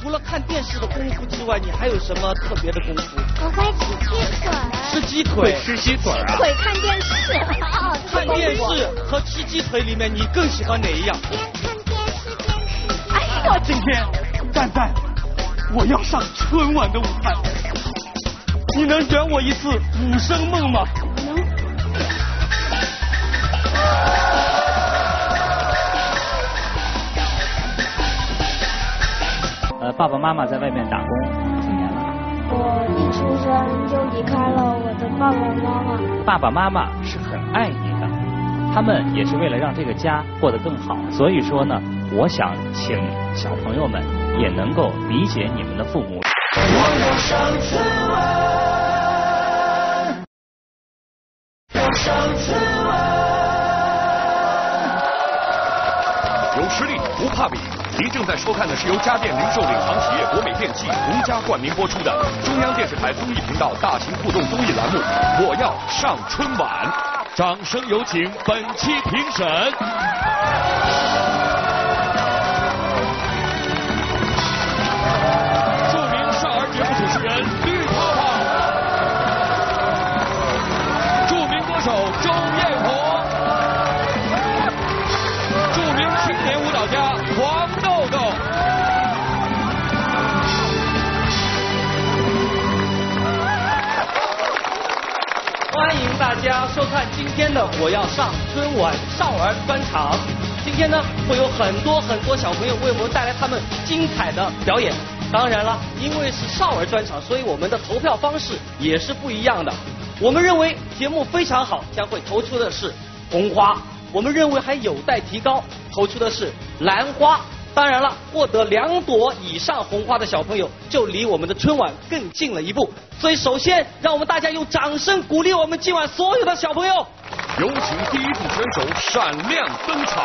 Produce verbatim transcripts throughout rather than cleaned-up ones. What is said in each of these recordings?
除了看电视的功夫之外，你还有什么特别的功夫？我会吃鸡腿。吃鸡腿，吃鸡腿啊！鸡腿看电视。哦、看电视和吃鸡腿里面，你更喜欢哪一样？边看电视边吃鸡腿。哎呀，今天蛋蛋，我要上春晚的舞台，你能圆我一次武生梦吗？能、嗯。呃，爸爸妈妈在外面打工几年了？我一出生就离开了我的爸爸妈妈。爸爸妈妈是很爱你的，他们也是为了让这个家过得更好。所以说呢，我想请小朋友们也能够理解你们的父母。我要上春晚，要上春晚，有实力不怕比。您正在收看的是由家电零售领航企业国美电器独家冠名播出的中央电视台综艺频道大型互动综艺栏目《我要上春晚》，掌声有请本期评审。著名少儿节目主持人绿泡泡，著名歌手周艳红，著名青年舞蹈家黄。欢迎大家收看今天的《我要上春晚》少儿专场。今天呢，会有很多很多小朋友为我们带来他们精彩的表演。当然了，因为是少儿专场，所以我们的投票方式也是不一样的。我们认为节目非常好，将会投出的是红花；我们认为还有待提高，投出的是蓝花。当然了，获得两朵以上红花的小朋友，就离我们的春晚更近了一步。所以，首先让我们大家用掌声鼓励我们今晚所有的小朋友。有请第一组选手闪亮登场。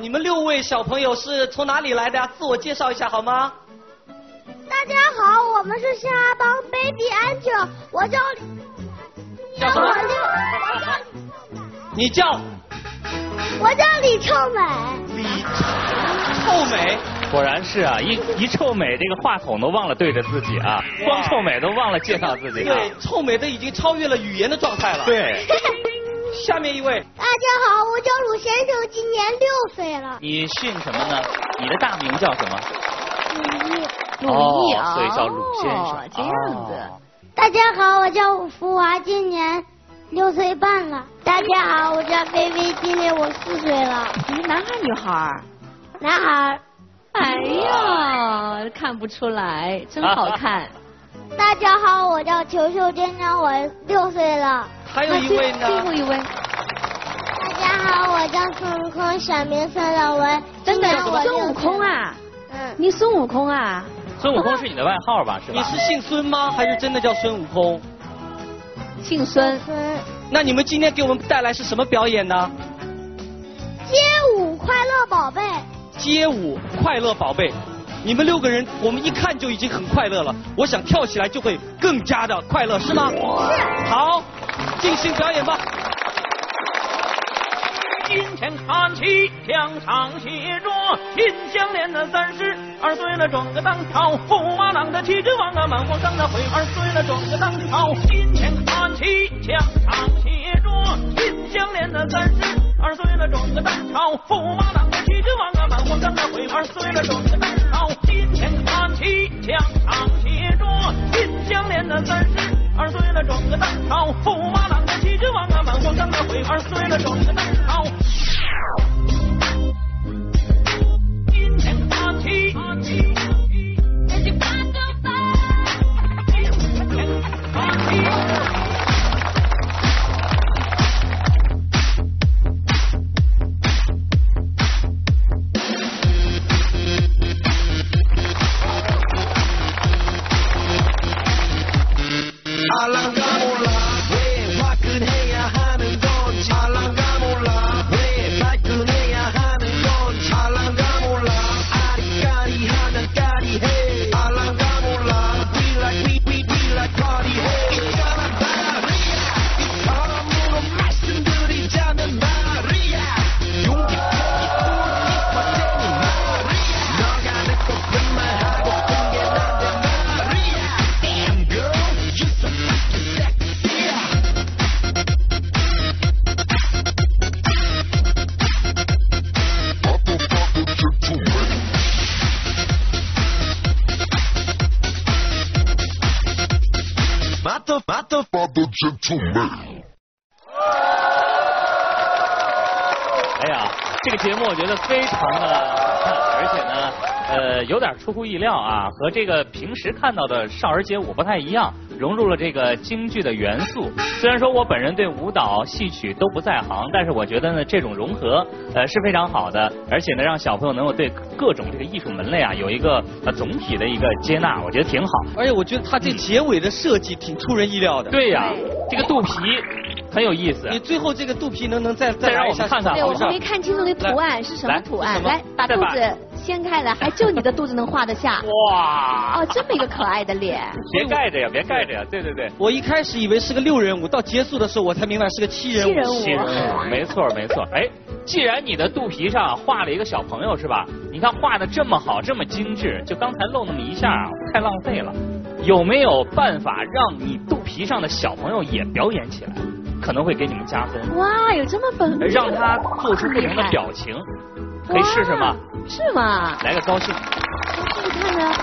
你们六位小朋友是从哪里来的呀？自我介绍一下好吗？大家好，我们是新阿邦 baby angel， 我叫叫什么？你叫？我叫李臭美。李臭美，果然是啊，一一臭美，这个话筒都忘了对着自己啊，光臭美都忘了介绍自己、啊。对，臭美的已经超越了语言的状态了。对。下面一位，大家好，我叫鲁先生，今年六岁了。你姓什么呢？你的大名叫什么？鲁毅，鲁毅啊，所以叫鲁先生。这样子。大家好，我叫福华，今年六岁半了。大家好，我叫菲菲，今年我四岁了。你是男孩女孩？男孩。哎呀，看不出来，真好看。大家好，我叫裘秀珍，今年我六岁了。还有一位呢，最后一位。大家好，我叫孙悟空，小名孙老文。真的，孙悟空啊？嗯。你孙悟空啊？孙悟空是你的外号吧？是吧？你是姓孙吗？还是真的叫孙悟空？姓孙。那你们今天给我们带来是什么表演呢？街舞快乐宝贝。街舞快乐宝贝。你们六个人，我们一看就已经很快乐了。我想跳起来就会更加的快乐，是吗？是。好，进行表演吧。金钱看齐，墙上写着金项链的三十二岁了，转个当朝驸马郎的齐之王啊，满皇上的回二岁了，转个当朝。金钱看齐，墙上写着金项链的三十二岁了，转个当朝驸马郎的齐之王啊，满皇上的回二岁了，转个当朝。金钱看齐，墙上写着金项链的三十二岁了，转个当朝驸马郎的齐之王啊，满皇上的回二岁了，转个当朝。金钱看齐，这是八九八。金钱看齐， gentlemen。哎呀，这个节目我觉得非常的好看，而且呢，呃，有点出乎意料啊，和这个平时看到的少儿街舞不太一样，融入了这个京剧的元素。虽然说我本人对舞蹈、戏曲都不在行，但是我觉得呢，这种融合呃是非常好的，而且呢，让小朋友能够对各种这个艺术门类啊有一个呃总体的一个接纳，我觉得挺好。而且我觉得它这结尾的设计挺出人意料的。嗯、对呀、啊，这个肚皮。很有意思。你最后这个肚皮能能再再让我看看？对，我还没看清楚那图案是什么图案。来，把肚子掀开来，还就你的肚子能画得下。哇！哦，这么一个可爱的脸。别盖着呀，别盖着呀。对对对。我一开始以为是个六人舞，到结束的时候我才明白是个七人舞。七人舞。七人舞，没错没错。哎，既然你的肚皮上画了一个小朋友是吧？你看画的这么好，这么精致，就刚才露那么一下，太浪费了。有没有办法让你肚皮上的小朋友也表演起来？可能会给你们加分。哇，有这么本事！让他做出不同的表情，可以试试吗？是吗？来个高兴。你看呢？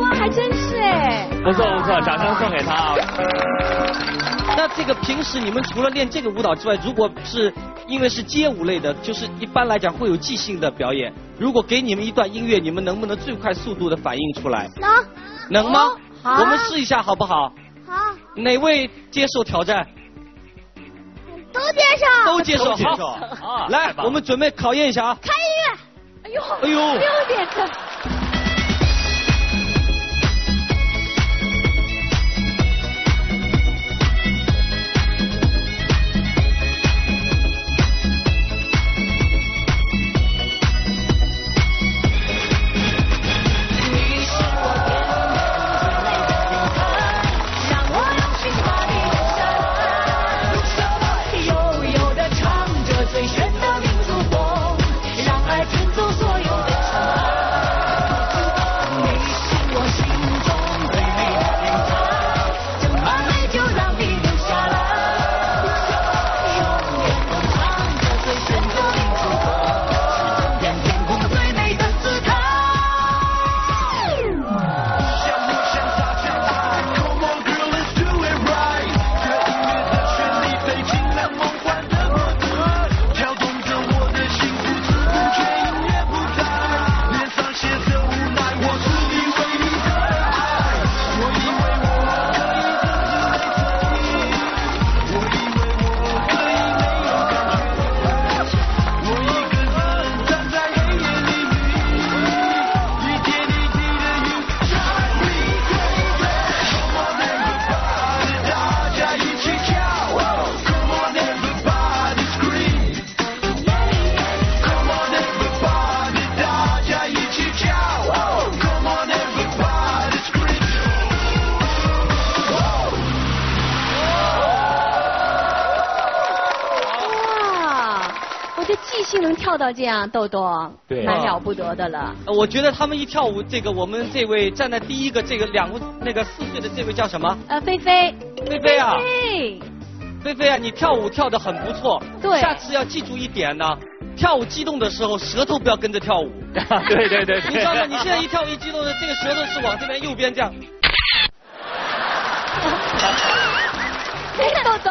哇，还真是哎！不错不错，掌声送给他啊！那这个平时你们除了练这个舞蹈之外，如果是因为是街舞类的，就是一般来讲会有即兴的表演。如果给你们一段音乐，你们能不能最快速度的反应出来？能。能吗？好。我们试一下好不好？好，哪位接受挑战？都接受，都接受，接受。好，来，我们准备考验一下啊！开音乐！哎呦，哎呦，六点钟。到这样，豆豆，对，蛮了不得的了。我觉得他们一跳舞，这个我们这位站在第一个，这个两个那个四岁的这位叫什么？呃，菲菲。菲菲啊，菲菲，菲菲啊，你跳舞跳得很不错。对。下次要记住一点呢，跳舞激动的时候，舌头不要跟着跳舞。对对对。你知道吗？你现在一跳一激动的，这个舌头是往这边右边这样。豆豆，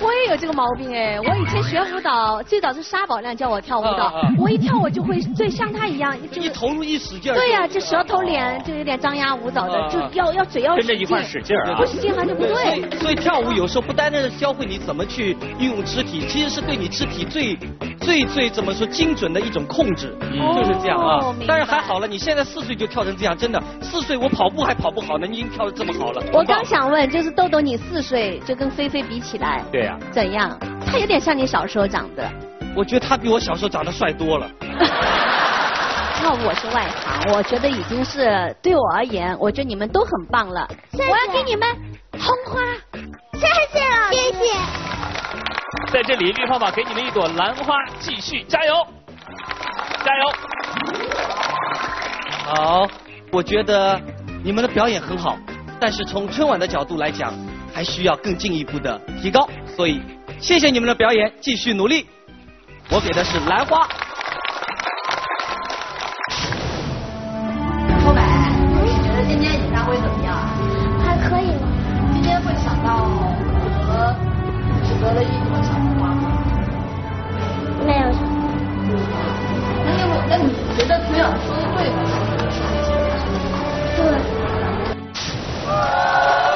我也有这个毛病哎！我以前学舞蹈，最早是沙宝亮教我跳舞蹈，我一跳我就会，对，像他一样，一投入一使劲。对呀，这舌头脸就有点张牙舞爪的，就要要嘴要使劲。跟着一块使劲啊！不使劲还是不对。所以跳舞有时候不单单是教会你怎么去运用肢体，其实是对你肢体最最最怎么说精准的一种控制，就是这样啊。但是还好了，你现在四岁就跳成这样，真的，四岁我跑步还跑不好呢，你已经跳得这么好了。我刚想问，就是豆豆你四岁就跟菲菲比起来，对呀、啊，怎样？他有点像你小时候长得。我觉得他比我小时候长得帅多了。跳舞我是外行，我觉得已经是对我而言，我觉得你们都很棒了。谢谢，我要给你们红花。谢谢老师，谢谢。在这里，绿泡泡给你们一朵兰花，继续加油，加油。好，我觉得你们的表演很好，但是从春晚的角度来讲。还需要更进一步的提高，所以谢谢你们的表演，继续努力。我给的是兰花。后摆，你觉得今天你发挥怎么样啊？还可以吧。觉得英文好吗？没有。那英文，那你觉得培养说的对吗？对。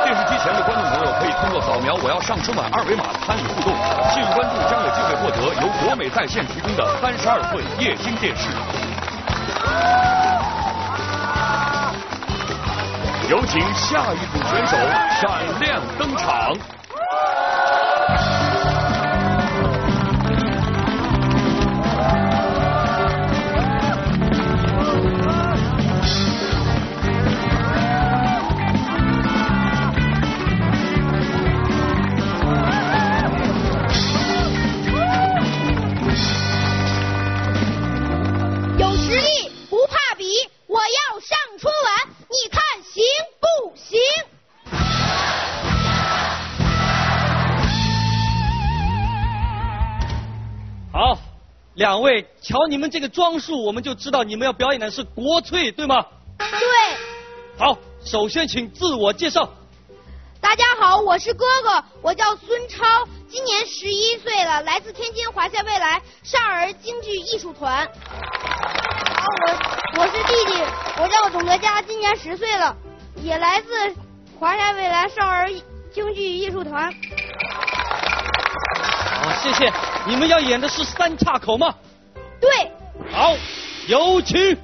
电视机前的观众朋友可以通过扫描"我要上春晚"二维码参与互动，幸运观众将有机会获得由国美在线提供的三十二寸液晶电视。有请下一组选手闪亮登场。两位，瞧你们这个装束，我们就知道你们要表演的是国粹，对吗？对。好，首先请自我介绍。大家好，我是哥哥，我叫孙超，今年十一岁了，来自天津华夏未来少儿京剧艺术团。好，我我是弟弟，我叫董德佳，今年十岁了，也来自华夏未来少儿京剧艺术团。好，谢谢。你们要演的是三岔口吗？对。好，有请。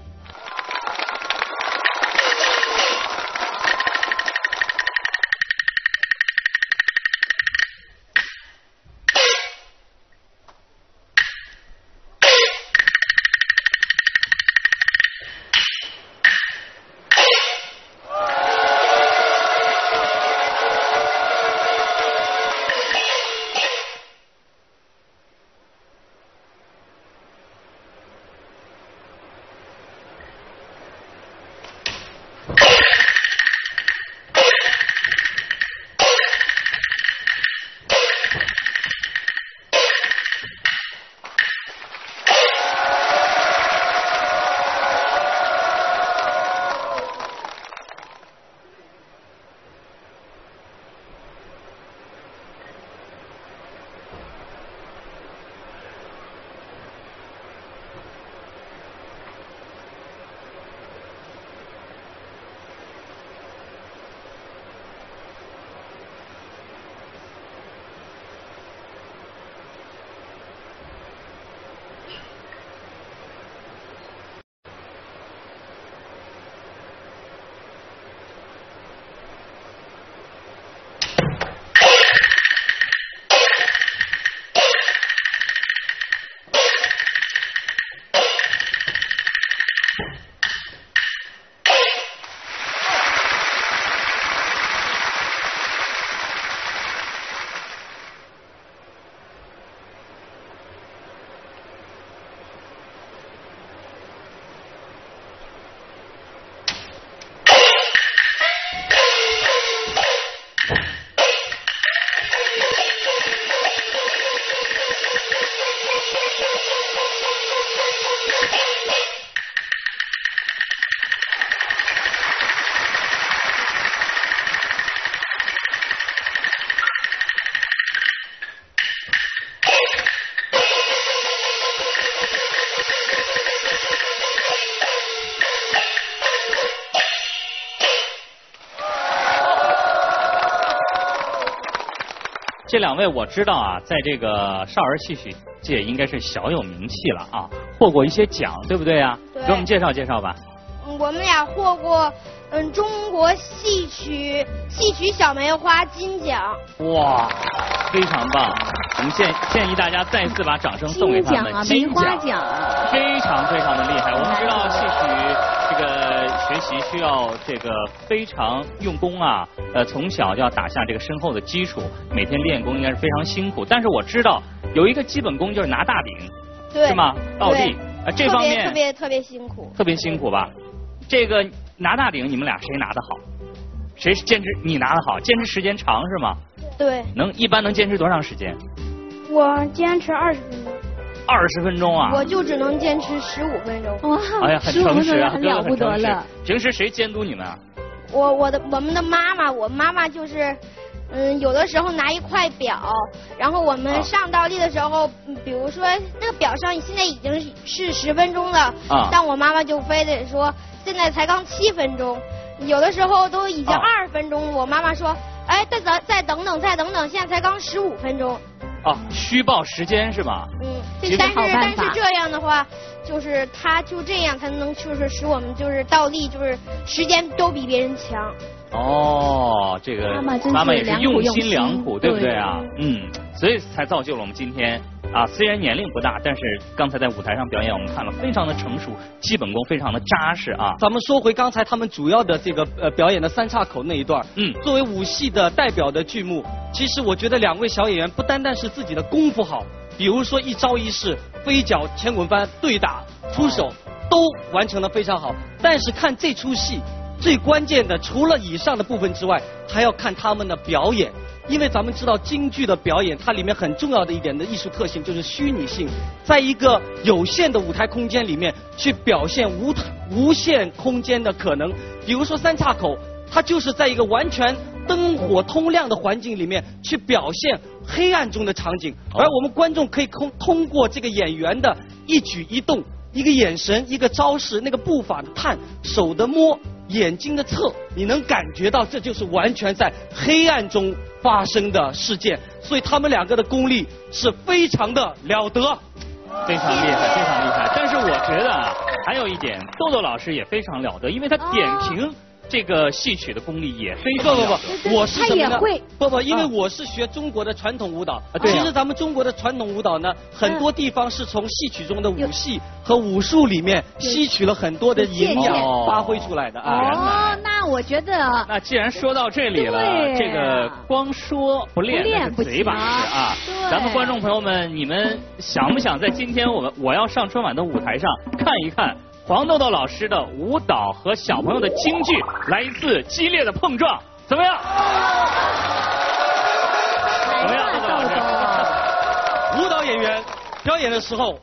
这两位我知道啊，在这个少儿戏曲界应该是小有名气了啊，获过一些奖，对不对啊？对。给我们介绍介绍吧。嗯，我们俩获过嗯中国戏曲戏曲小梅花金奖。哇，非常棒！我们建建议大家再次把掌声送给他们。金奖啊，梅花奖啊，非常非常的厉害。我们知道戏曲。这个学习需要这个非常用功啊，呃，从小要打下这个深厚的基础，每天练功应该是非常辛苦。但是我知道有一个基本功就是拿大饼，对，是吗？倒立啊、呃，这方面特别特别特别辛苦，特别辛苦吧？这个拿大饼，你们俩谁拿得好？谁坚持？你拿得好，坚持时间长是吗？对。能一般能坚持多长时间？我坚持二十分钟。二十分钟啊！我就只能坚持十五分钟。哇，哎呀，很诚实啊，很了不得了。平时谁监督你们啊？我我的我们的妈妈，我妈妈就是嗯，有的时候拿一块表，然后我们上倒立的时候，啊、比如说那个表上现在已经是十分钟了，啊、但我妈妈就非得说现在才刚七分钟，有的时候都已经二十分钟了，啊、我妈妈说，哎，再等再等等再等等，现在才刚十五分钟。哦、啊，虚报时间是吧？嗯，对，但是但是这样的话，就是他就这样才能就是使我们就是倒立就是时间都比别人强。哦，这个妈妈真是也是用心良苦，对不对啊？嗯，所以才造就了我们今天啊。虽然年龄不大，但是刚才在舞台上表演，我们看了非常的成熟，基本功非常的扎实啊。咱们说回刚才他们主要的这个呃表演的三岔口那一段，嗯，作为舞戏的代表的剧目，其实我觉得两位小演员不单单是自己的功夫好，比如说一招一式、飞脚、前滚翻、对打、出手，都完成的非常好。但是看这出戏。最关键的，除了以上的部分之外，还要看他们的表演，因为咱们知道京剧的表演，它里面很重要的一点的艺术特性就是虚拟性，在一个有限的舞台空间里面去表现无无限空间的可能。比如说三岔口，它就是在一个完全灯火通亮的环境里面去表现黑暗中的场景，而我们观众可以通通过这个演员的一举一动、一个眼神、一个招式、那个步法的探、手的摸。眼睛的侧，你能感觉到这就是完全在黑暗中发生的事件，所以他们两个的功力是非常的了得，非常厉害，非常厉害。但是我觉得啊，还有一点，豆豆老师也非常了得，因为他点评这个戏曲的功力也非常了得。不不不，我是什么呢？不不，因为我是学中国的传统舞蹈，啊对啊、其实咱们中国的传统舞蹈呢，很多地方是从戏曲中的武戏。和武术里面吸取了很多的营养，发挥出来的啊。哦，那我觉得。那既然说到这里了，这个光说不练，嘴把式啊。咱们观众朋友们，你们想不想在今天我们我要上春晚的舞台上看一看黄豆豆老师的舞蹈和小朋友的京剧来一次激烈的碰撞？怎么样？怎么样，豆豆老师？舞蹈演员表演的时候。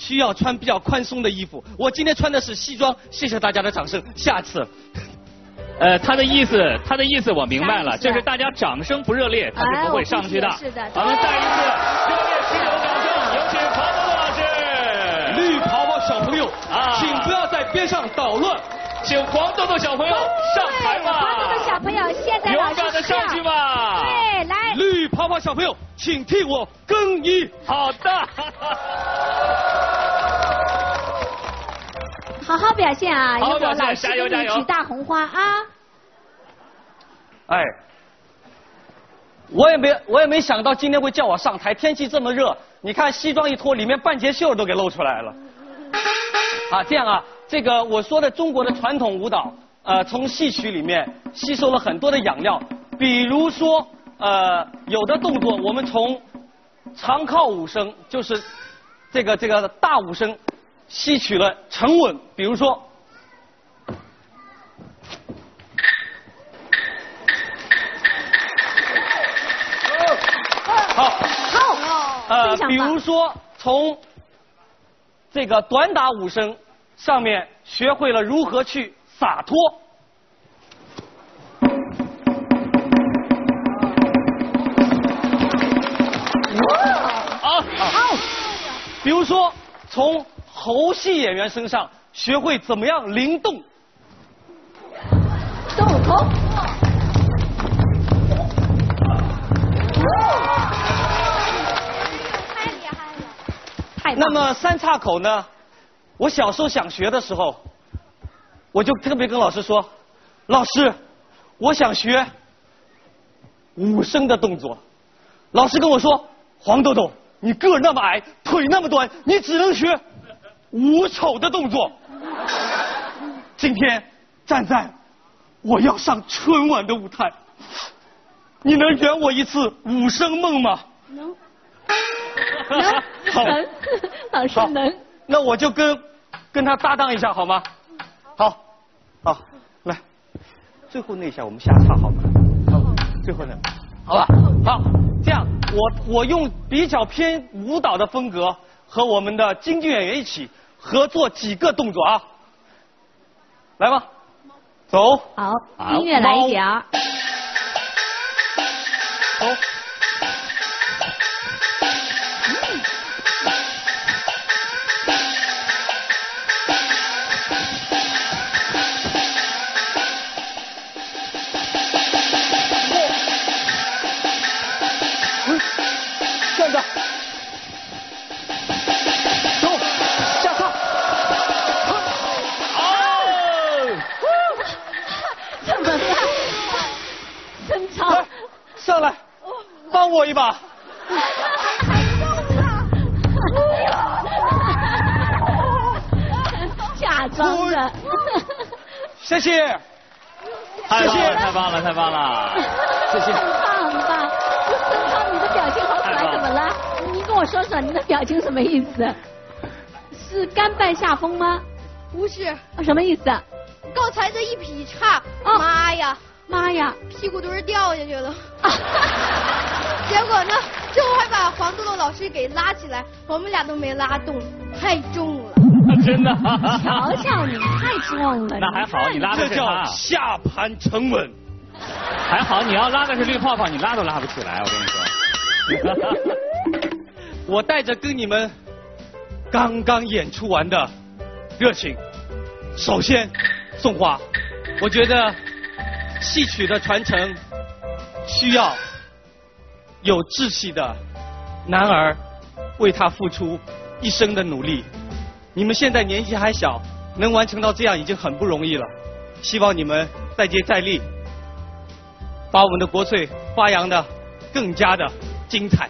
需要穿比较宽松的衣服，我今天穿的是西装，谢谢大家的掌声。下次，呃，他的意思，他的意思我明白了，就是大家掌声不热烈，他是不会上去的。是的，我们再一次热烈炙热的掌声，有请黄豆豆老师。绿袍袍小朋友，啊，请不要在边上捣乱，请黄豆豆小朋友上台吧。黄豆豆小朋友，现在老师勇敢的上去吧。对，来。绿袍袍小朋友，请替我更衣。好的。好好表现啊！好好表现，加油加油！举大红花啊！哎，我也没我也没想到今天会叫我上台，天气这么热，你看西装一脱，里面半截袖都给露出来了。啊，这样啊，这个我说的中国的传统舞蹈，呃，从戏曲里面吸收了很多的养料，比如说，呃，有的动作我们从长靠武生，就是这个这个大武生。吸取了沉稳，比如说，好，好，呃，比如说从这个短打武生上面学会了如何去洒脱，好，好，比如说从。猴戏演员身上学会怎么样灵动，动头，太厉害了，太。那么三岔口呢？我小时候想学的时候，我就特别跟老师说：“老师，我想学武生的动作。”老师跟我说：“黄豆豆，你个儿那么矮，腿那么短，你只能学。”武丑的动作，今天站在我要上春晚的舞台，你能圆我一次武生梦吗？能，能，好，老师能。那我就跟跟他搭档一下好吗？好，好，来，最后那一下我们下岔好吗？好，最后那，好吧，好，这样我我用比较偏舞蹈的风格。和我们的京剧演员一起合作几个动作啊，来吧，走，好，音乐来一点儿。好。站着，走，下操！哦，怎么办？真吵！来，上来，帮我一把。还动了！假装的。谢谢，太棒了，太棒了，太棒了！谢谢。很棒，很棒。曾超，你的表情好。 怎么了？你跟我说说你的表情什么意思？是甘拜下风吗？不是、哦，什么意思？刚才这一劈叉，哦、妈呀，妈呀，屁股墩儿掉下去了。啊、结果呢，最后还把黄豆豆老师给拉起来，我们俩都没拉动，太重了。啊、真的、啊？瞧瞧你，太重了。那还好，你拉的是他。下盘沉稳。还好，你要拉的是绿泡泡，你拉都拉不起来，我跟你说。 我带着跟你们刚刚演出完的热情，首先送花。我觉得戏曲的传承需要有志气的男儿为他付出一生的努力。你们现在年纪还小，能完成到这样已经很不容易了。希望你们再接再厉，把我们的国粹发扬的更加的。 精彩，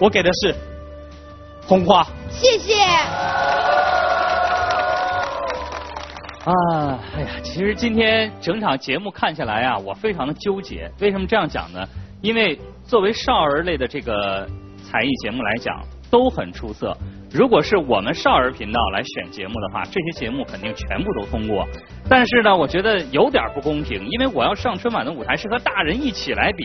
我给的是红花。谢谢。啊，哎呀，其实今天整场节目看下来啊，我非常的纠结。为什么这样讲呢？因为作为少儿类的这个才艺节目来讲，都很出色。如果是我们少儿频道来选节目的话，这些节目肯定全部都通过。但是呢，我觉得有点不公平，因为我要上春晚的舞台是和大人一起来比。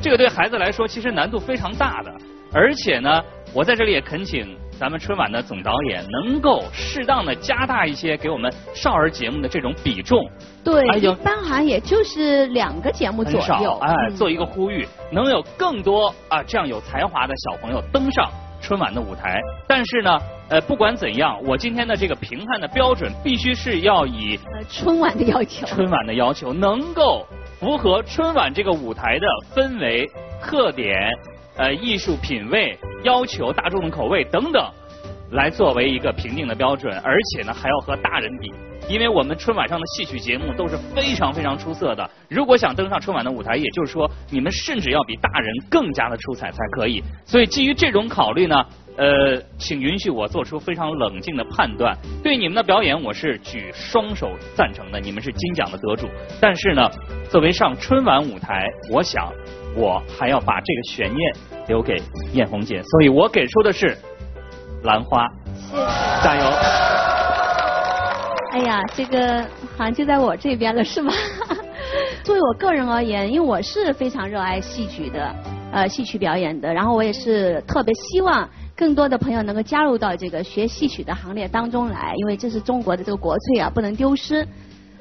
这个对孩子来说其实难度非常大的，而且呢，我在这里也恳请咱们春晚的总导演能够适当的加大一些给我们少儿节目的这种比重。对，哎、一般好像也就是两个节目左右。哎，嗯、做一个呼吁，能有更多啊这样有才华的小朋友登上春晚的舞台。但是呢，呃，不管怎样，我今天的这个评判的标准必须是要以呃春晚的要求，春晚的要求能够。 符合春晚这个舞台的氛围、特点、呃艺术品味要求、大众的口味等等，来作为一个评定的标准，而且呢还要和大人比，因为我们春晚上的戏曲节目都是非常非常出色的。如果想登上春晚的舞台，也就是说你们甚至要比大人更加的出彩才可以。所以基于这种考虑呢，呃，请允许我做出非常冷静的判断。对你们的表演，我是举双手赞成的，你们是金奖的得主。但是呢。 作为上春晚舞台，我想我还要把这个悬念留给艳红姐，所以我给出的是兰花，谢谢，加油！哎呀，这个好像就在我这边了，是吧？作为我个人而言，因为我是非常热爱戏曲的，呃，戏曲表演的，然后我也是特别希望。 更多的朋友能够加入到这个学戏曲的行列当中来，因为这是中国的这个国粹啊，不能丢失。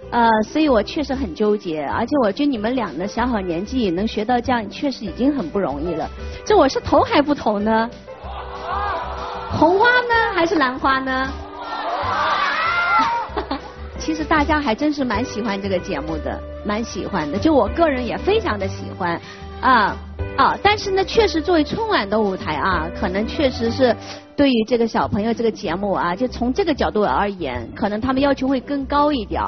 呃，所以我确实很纠结，而且我觉得你们俩的小小年纪能学到这样，确实已经很不容易了。这我是投还不投呢？红花呢，还是兰花呢？其实大家还真是蛮喜欢这个节目的，蛮喜欢的。就我个人也非常的喜欢啊。 啊、哦，但是呢，确实作为春晚的舞台啊，可能确实是对于这个小朋友这个节目啊，就从这个角度而言，可能他们要求会更高一点。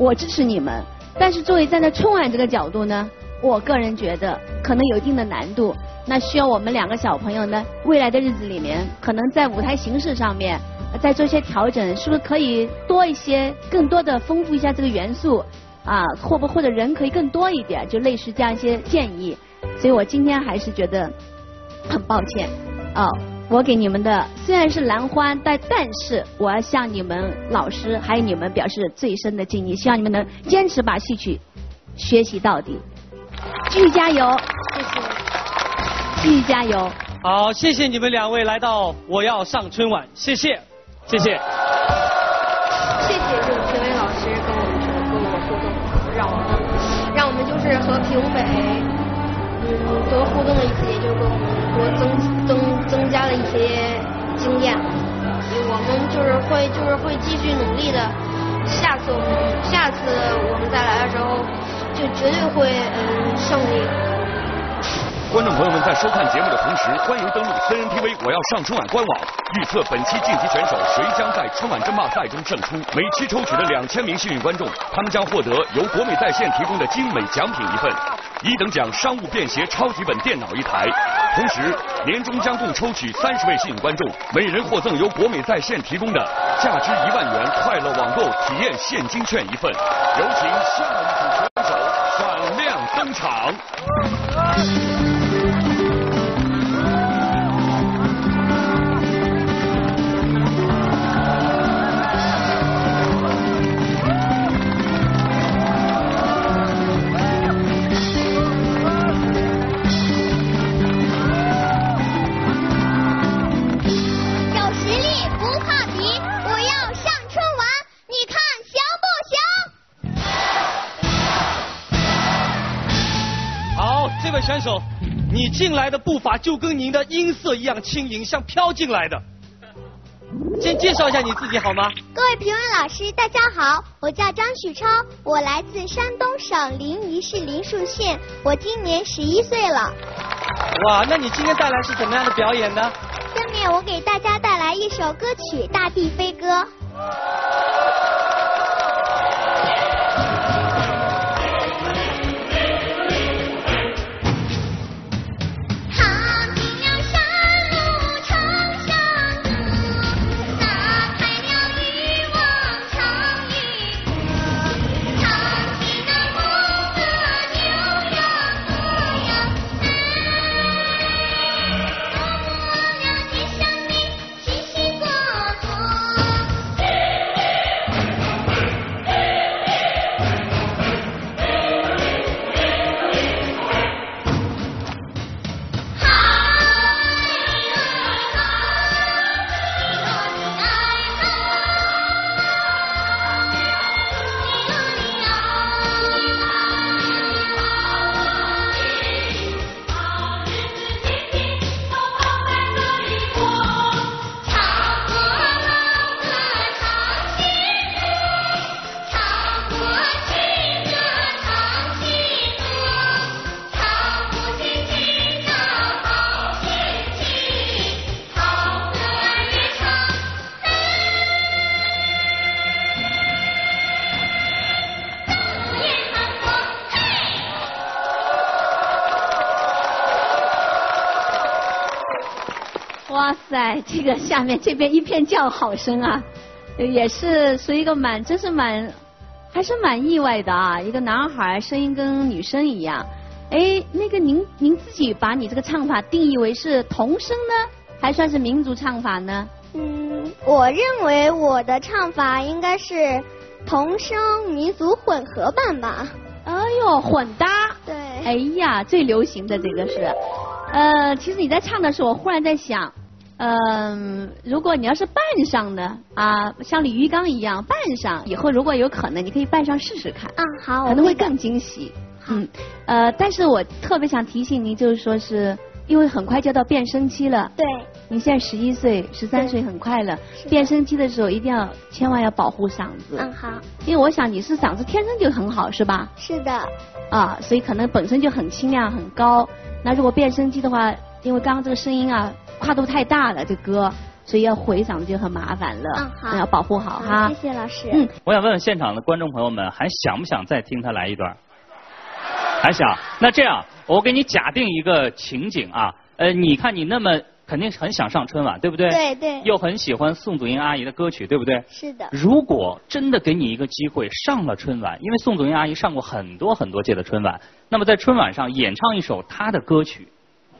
我支持你们，但是作为站在春晚这个角度呢，我个人觉得可能有一定的难度。那需要我们两个小朋友呢，未来的日子里面，可能在舞台形式上面再做一些调整，是不是可以多一些、更多的丰富一下这个元素啊？或不或者人可以更多一点，就类似这样一些建议。 所以我今天还是觉得很抱歉哦，我给你们的虽然是兰花，但但是我要向你们老师还有你们表示最深的敬意，希望你们能坚持把戏曲学习到底，继续加油，谢谢，继续加油。好，谢谢你们两位来到我要上春晚，谢谢，谢谢，谢谢这个评委老师跟我们跟我互动，让我们让我们就是和评委。 Thank you. 多互动了一些，就给我们多增增增加了一些经验。我们就是会就是会继续努力的，下次我们下次我们再来的时候，就绝对会嗯胜利。 观众朋友们在收看节目的同时，欢迎登录 C N T V 我要上春晚官网，预测本期晋级选手谁将在春晚争霸赛中胜出。每期抽取的两千名幸运观众，他们将获得由国美在线提供的精美奖品一份，一等奖商务便携超级本电脑一台。同时，年终将共抽取三十位幸运观众，每人获赠由国美在线提供的价值一万元快乐网购体验现金券一份。有请下一组选手闪亮登场。 选手，你进来的步伐就跟您的音色一样轻盈，像飘进来的。先介绍一下你自己好吗？各位评论老师，大家好，我叫张许超，我来自山东省临沂市林树县，我今年十一岁了。哇，那你今天带来是怎么样的表演呢？下面我给大家带来一首歌曲《大地飞歌》。 哇塞，这个下面这边一片叫好声啊，也是是一个蛮，真是蛮，还是蛮意外的啊。一个男孩声音跟女生一样，哎，那个您您自己把你这个唱法定义为是童声呢，还算是民族唱法呢？嗯，我认为我的唱法应该是童声民族混合版吧。哎呦，混搭。对。哎呀，最流行的这个是，呃，其实你在唱的时候，我忽然在想。 嗯，如果你要是扮上呢，啊，像李玉刚一样扮上，以后如果有可能，你可以扮上试试看。啊，好，可能会更惊喜。嗯，呃，但是我特别想提醒您，就是说是因为很快就到变声期了。对。您现在十一岁、十三岁，很快了。变声期的时候，一定要千万要保护嗓子。嗯，好。因为我想你是嗓子天生就很好，是吧？是的。啊，所以可能本身就很清亮、很高。那如果变声期的话，因为刚刚这个声音啊。 跨度太大了，这歌，所以要回嗓子就很麻烦了，嗯、好要保护好哈。谢谢老师。嗯，我想问问现场的观众朋友们，还想不想再听他来一段？还想？那这样，我给你假定一个情景啊，呃，你看你那么肯定很想上春晚，对不对？对对。又很喜欢宋祖英阿姨的歌曲，对不对？是的。如果真的给你一个机会上了春晚，因为宋祖英阿姨上过很多很多届的春晚，那么在春晚上演唱一首她的歌曲。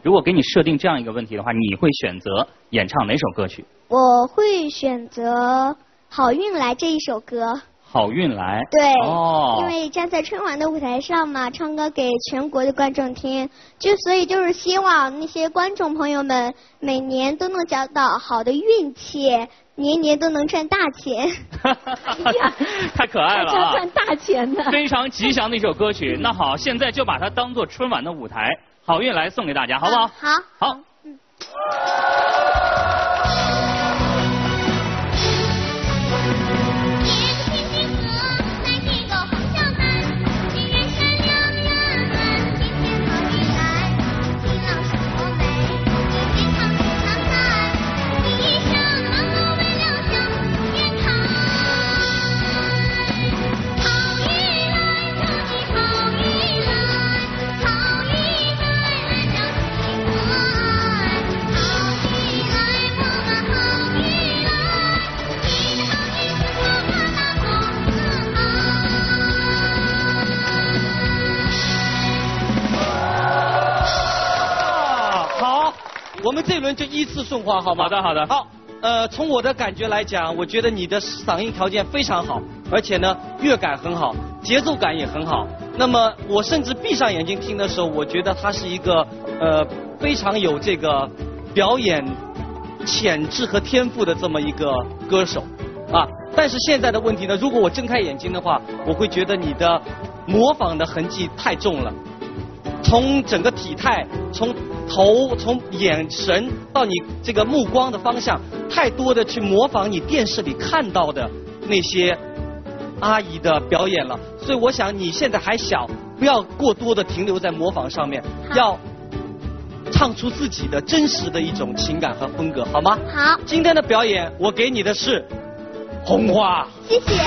如果给你设定这样一个问题的话，你会选择演唱哪首歌曲？我会选择《好运来》这一首歌。好运来。对。哦。因为站在春晚的舞台上嘛，唱歌给全国的观众听，就所以就是希望那些观众朋友们每年都能交到好的运气，年年都能赚大钱。哎呀，太可爱了啊！赚大钱呢。非常吉祥的一首歌曲。那好，现在就把它当做春晚的舞台。好运来送给大家，好不好？啊、好。好。嗯。我们这一轮就依次送话，好吗？好的，好的。好，呃，从我的感觉来讲，我觉得你的嗓音条件非常好，而且呢，乐感很好，节奏感也很好。那么我甚至闭上眼睛听的时候，我觉得它是一个呃非常有这个表演潜质和天赋的这么一个歌手啊。但是现在的问题呢，如果我睁开眼睛的话，我会觉得你的模仿的痕迹太重了。 从整个体态，从头，从眼神到你这个目光的方向，太多的去模仿你电视里看到的那些阿姨的表演了。所以我想你现在还小，不要过多的停留在模仿上面，要唱出自己的真实的一种情感和风格，好吗？好。今天的表演我给你的是红花。谢谢。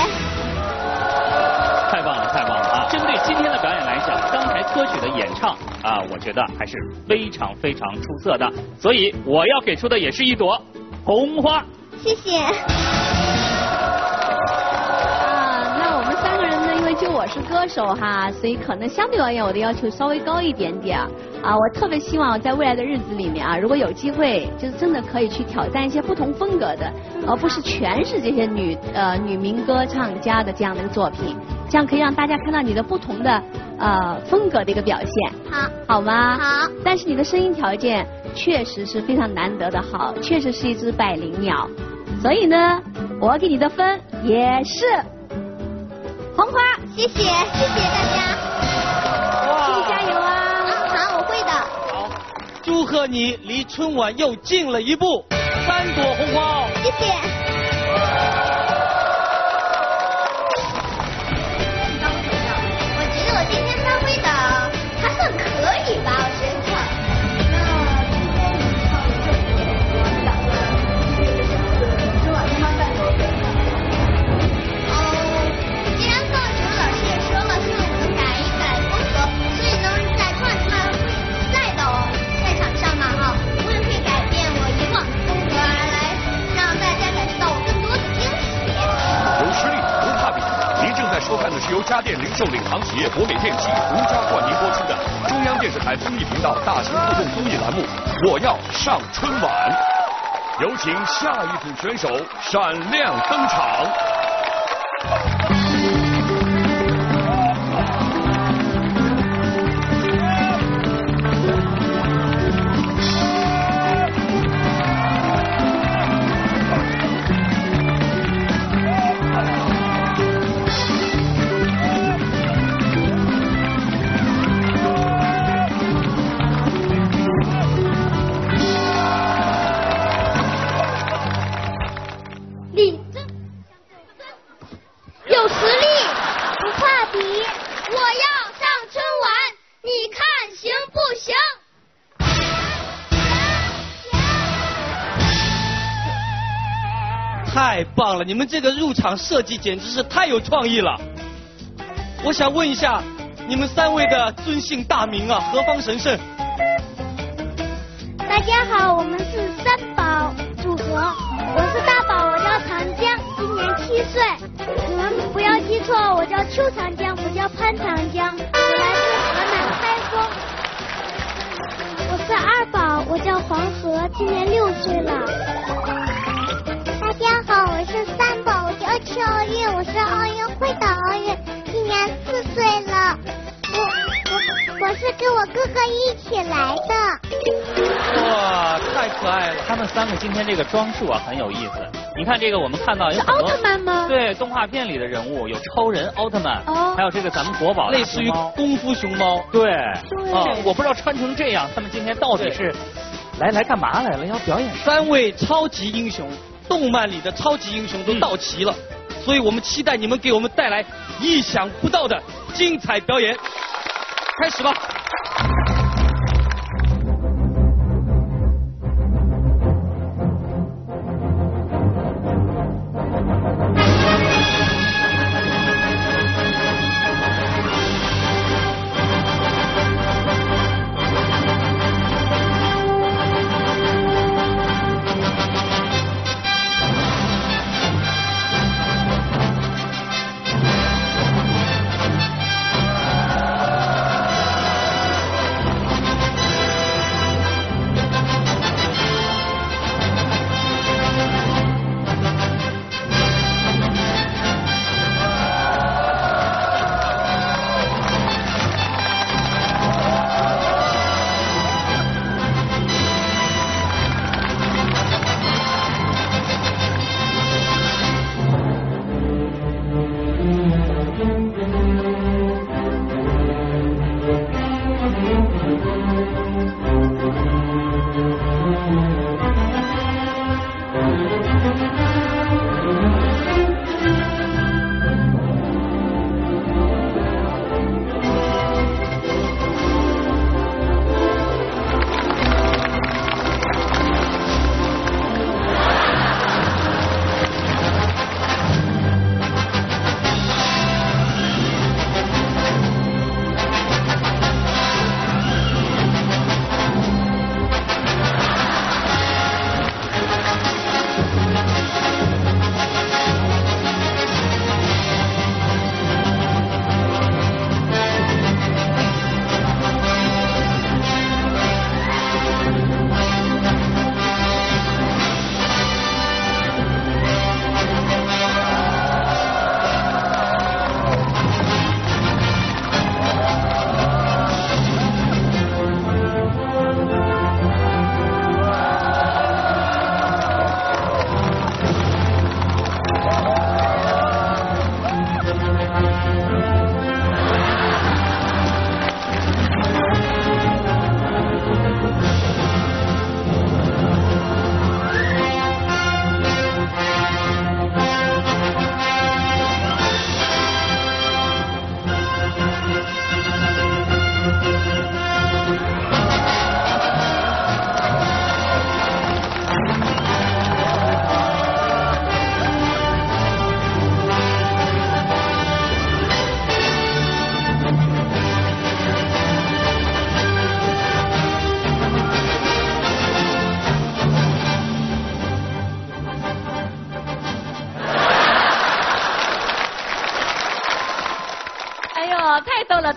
太棒了，太棒了啊！针对今天的表演来讲，刚才歌曲的演唱啊，我觉得还是非常非常出色的，所以我要给出的也是一朵红花。谢谢。啊，那我们三个人呢，因为就我是歌手哈，所以可能相对而言我的要求稍微高一点点啊。我特别希望在未来的日子里面啊，如果有机会，就是真的可以去挑战一些不同风格的，而不是全是这些女呃女民歌唱家的这样的一个作品。 这样可以让大家看到你的不同的呃风格的一个表现，好，好吗？好。但是你的声音条件确实是非常难得的好，确实是一只百灵鸟，所以呢，我给你的分也是红花，谢谢，谢谢大家，继续加油啊！啊，好，我会的。好，祝贺你离春晚又近了一步，三朵红花，谢谢。 收看的是由家电零售领航企业国美电器独家冠名播出的中央电视台综艺频道大型互动综艺栏目《我要上春晚》，有请下一组选手闪亮登场。 太棒了！你们这个入场设计简直是太有创意了。我想问一下，你们三位的尊姓大名啊，何方神圣？大家好，我们是三宝组合，我是大宝，我叫长江，今年七岁。你们不要记错，我叫邱长江，不叫潘长江，我来自河南开封。我是二宝，我叫黄河，今年六岁了。 大家好，我是三宝，我叫邱奥运，我是奥运会的奥运，今年四岁了。我我我是跟我哥哥一起来的。哇，太可爱了。他们三个今天这个装束啊很有意思。你看这个，我们看到有很多是奥特曼吗？对，动画片里的人物有超人、奥特曼，哦、还有这个咱们国宝类似于功夫熊猫。对，对啊，我不知道穿成这样，他们今天到底是来来干嘛来了？要表演？三位超级英雄，动漫里的超级英雄都到齐了，嗯、所以我们期待你们给我们带来意想不到的精彩表演。开始吧。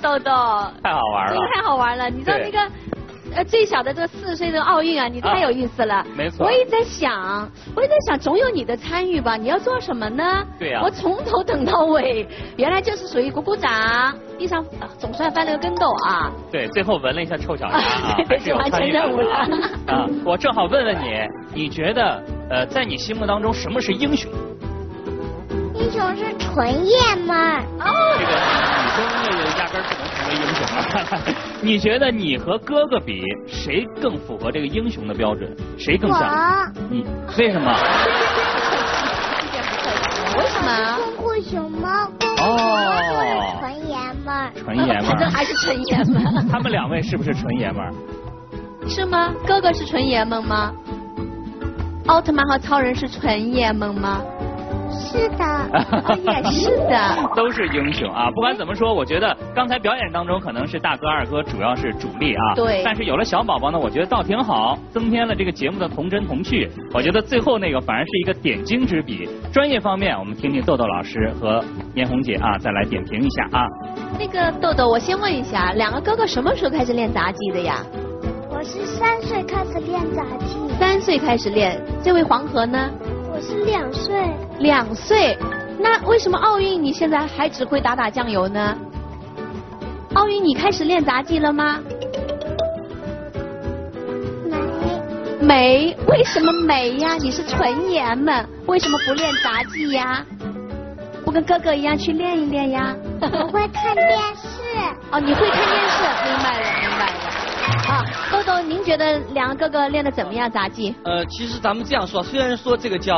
豆豆，太好玩了！太好玩了！你知道那个呃最小的这四十岁的奥运啊，你太有意思了。啊、没错。我一直在想，我一直在想，总有你的参与吧？你要做什么呢？对呀、啊。我从头等到尾，原来就是属于鼓鼓掌，地上、啊、总算翻了个跟斗啊。对，最后闻了一下臭脚丫啊，对对，完成任务了。啊，我正好问问你，你觉得呃在你心目当中什么是英雄？英雄是纯爷们儿。哦。这个 压根儿不能成为英雄啊！你觉得你和哥哥比，谁更符合这个英雄的标准？谁更像？你为什么？为什么？功夫熊猫。哦。纯爷们儿。纯爷们儿。还是纯爷们儿。他们两位是不是纯爷们儿？是吗？哥哥是纯爷们吗？奥特曼和超人是纯爷们吗？ 是的，哦、也是的，都是英雄啊！不管怎么说，我觉得刚才表演当中可能是大哥二哥主要是主力啊，对。但是有了小宝宝呢，我觉得倒挺好，增添了这个节目的童真童趣。我觉得最后那个反而是一个点睛之笔。专业方面，我们听听豆豆老师和年红姐啊，再来点评一下啊。那个豆豆，我先问一下，两个哥哥什么时候开始练杂技的呀？我是三岁开始练杂技。三岁开始练，这位黄河呢？ 我是两岁，两岁，那为什么奥运你现在还只会打打酱油呢？奥运你开始练杂技了吗？没，没，为什么没呀？你是纯爷们，为什么不练杂技呀？不跟哥哥一样去练一练呀？我会看电视。哦，你会看电视，明白了，明白了。 啊，豆豆，您觉得两个哥哥练得怎么样杂技？呃，其实咱们这样说，虽然说这个叫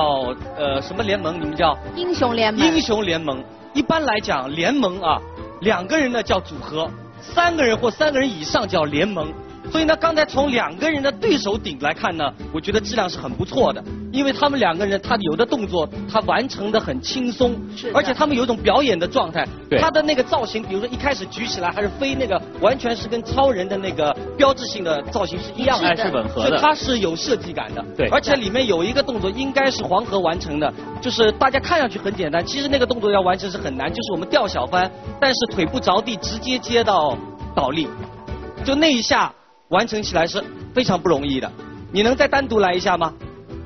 呃什么联盟，你们叫英雄联盟。英雄联盟，一般来讲联盟啊，两个人呢叫组合，三个人或三个人以上叫联盟。所以呢，刚才从两个人的对手顶来看呢，我觉得质量是很不错的，因为他们两个人他有的动作他完成的很轻松，而且他们有一种表演的状态。他的那个造型，比如说一开始举起来还是飞那个，完全是跟超人的那个标志性的造型是一样的，是吻合的。所以它是有设计感的。对，而且里面有一个动作应该是黄河完成的，就是大家看上去很简单，其实那个动作要完成是很难，就是我们吊小翻，但是腿不着地直接接到倒立，就那一下。 完成起来是非常不容易的，你能再单独来一下吗？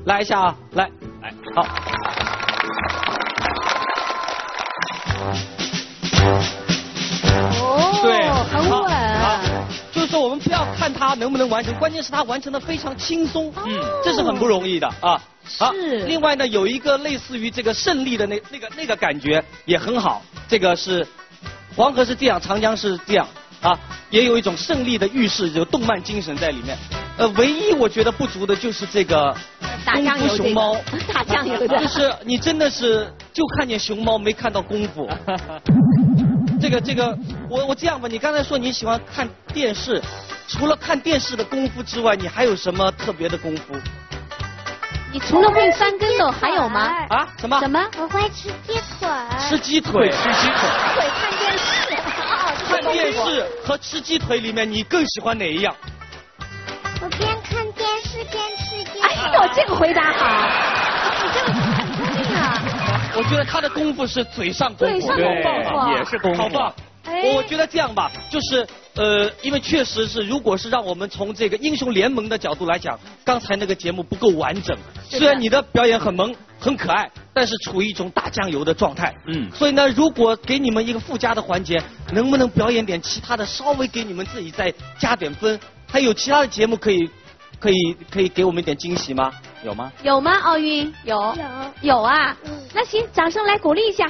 来一下啊，来，来，好。哦，对，很稳。就是说我们不要看他能不能完成，关键是他完成的非常轻松，嗯，这是很不容易的啊。好，另外呢，有一个类似于这个胜利的那那个那个感觉也很好，这个是黄河是这样，长江是这样。 啊，也有一种胜利的预示，有动漫精神在里面。呃，唯一我觉得不足的就是这个功夫熊猫，打酱油的，就是你真的是就看见熊猫没看到功夫。这个这个，我我这样吧，你刚才说你喜欢看电视，除了看电视的功夫之外，你还有什么特别的功夫？你除了会翻跟斗还有吗？啊？什么？什么？我会吃鸡腿。吃鸡腿，吃鸡腿。腿看电视。 看电视和吃鸡腿里面，你更喜欢哪一样？我边看电视边吃鸡腿。哎呦，这个回答好！你这个很聪明啊！我觉得他的功夫是嘴上功夫，对，也是功夫，好棒！我觉得这样吧，就是呃，因为确实是，如果是让我们从这个英雄联盟的角度来讲，刚才那个节目不够完整。虽然你的表演很萌。 很可爱，但是处于一种打酱油的状态。嗯，所以呢，如果给你们一个附加的环节，能不能表演点其他的，稍微给你们自己再加点分？还有其他的节目可以，可以，可以给我们一点惊喜吗？有吗？有吗？奥运有有有啊！嗯、那行，掌声来鼓励一下。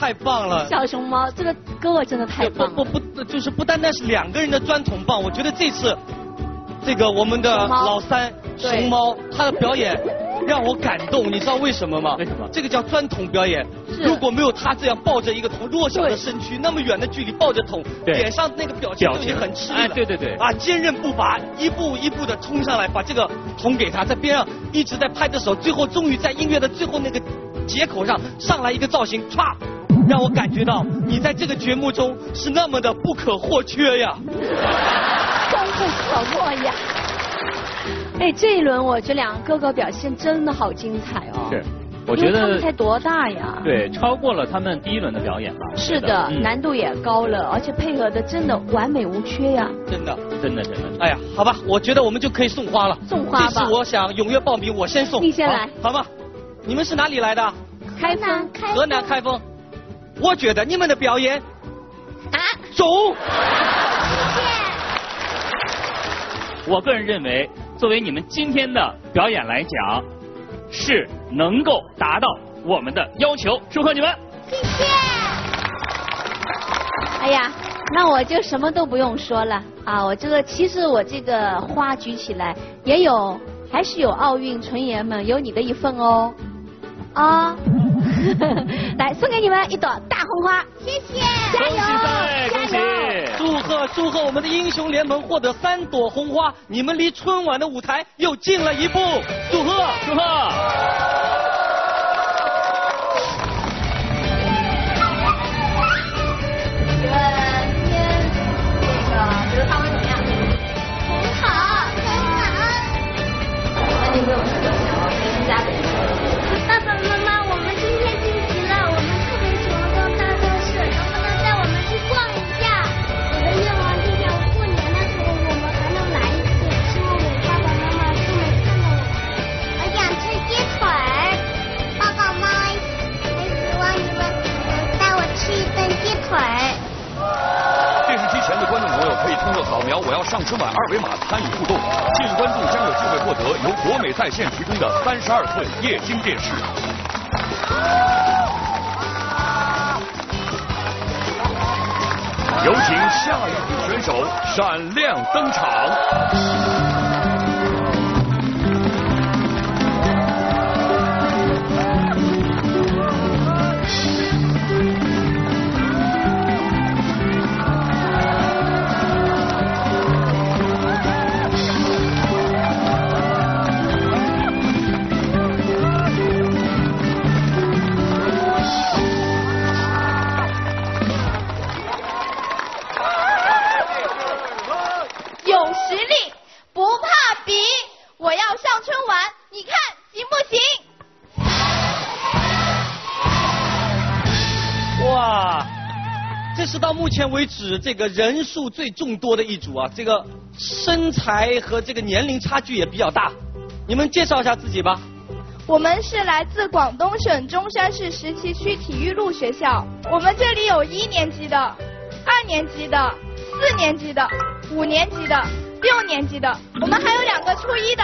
太棒了！小熊猫，这个哥真的太棒了！不不不，就是不单单是两个人的专桶棒，我觉得这次这个我们的老三熊猫他的表演让我感动，你知道为什么吗？为什么？这个叫专桶表演。如果没有他这样抱着一个桶，弱小的身躯，那么远的距离抱着桶，脸上那个表情就已经很吃力了。哎，对对对。啊，坚韧不拔，一步一步的冲上来，把这个桶给他，在边上一直在拍的时候，最后终于在音乐的最后那个节口上上来一个造型，唰。让我感觉到你在这个节目中是那么的不可或缺呀，功不可没呀！哎，这一轮我觉得两个哥哥表现真的好精彩哦。是，我觉得他们才多大呀？对，超过了他们第一轮的表演吧。是的，嗯、难度也高了，而且配合的真的完美无缺呀。真的，真的，真的。哎呀，好吧，我觉得我们就可以送花了。送花吧。这次我想踊跃报名，我先送。你先来。好吧，你们是哪里来的？开封，河南开封。我觉得你们的表演啊，走。我个人认为，作为你们今天的表演来讲，是能够达到我们的要求，祝贺你们！谢谢。哎呀，那我就什么都不用说了啊！我这个其实我这个花举起来也有，还是有奥运纯爷们有你的一份哦，啊、哦。来，送给你们一朵大红花，谢谢，加油，恭喜，祝贺祝贺我们的英雄联盟获得三朵红花，你们离春晚的舞台又近了一步，祝贺祝贺。请问今天这个比如发挥怎么样？很好，很好。那就不用说就行了，随便加点。爸爸妈妈。电视机前的观众朋友可以通过扫描我要上春晚二维码参与互动，幸运观众将有机会获得由国美在线提供的三十二寸液晶电视。有请下一组选手闪亮登场。目前为止，这个人数最众多的一组啊，这个身材和这个年龄差距也比较大。你们介绍一下自己吧。我们是来自广东省中山市石岐区体育路学校，我们这里有一年级的、二年级的、四年级的、五年级的、六年级的，我们还有两个初一的。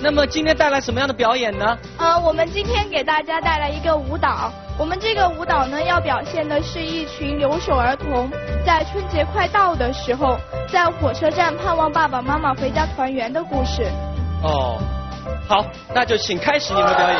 那么今天带来什么样的表演呢？呃，我们今天给大家带来一个舞蹈，我们这个舞蹈呢，要表现的是一群留守儿童在春节快到的时候，在火车站盼望爸爸妈妈回家团圆的故事。哦，好，那就请开始你们的表演。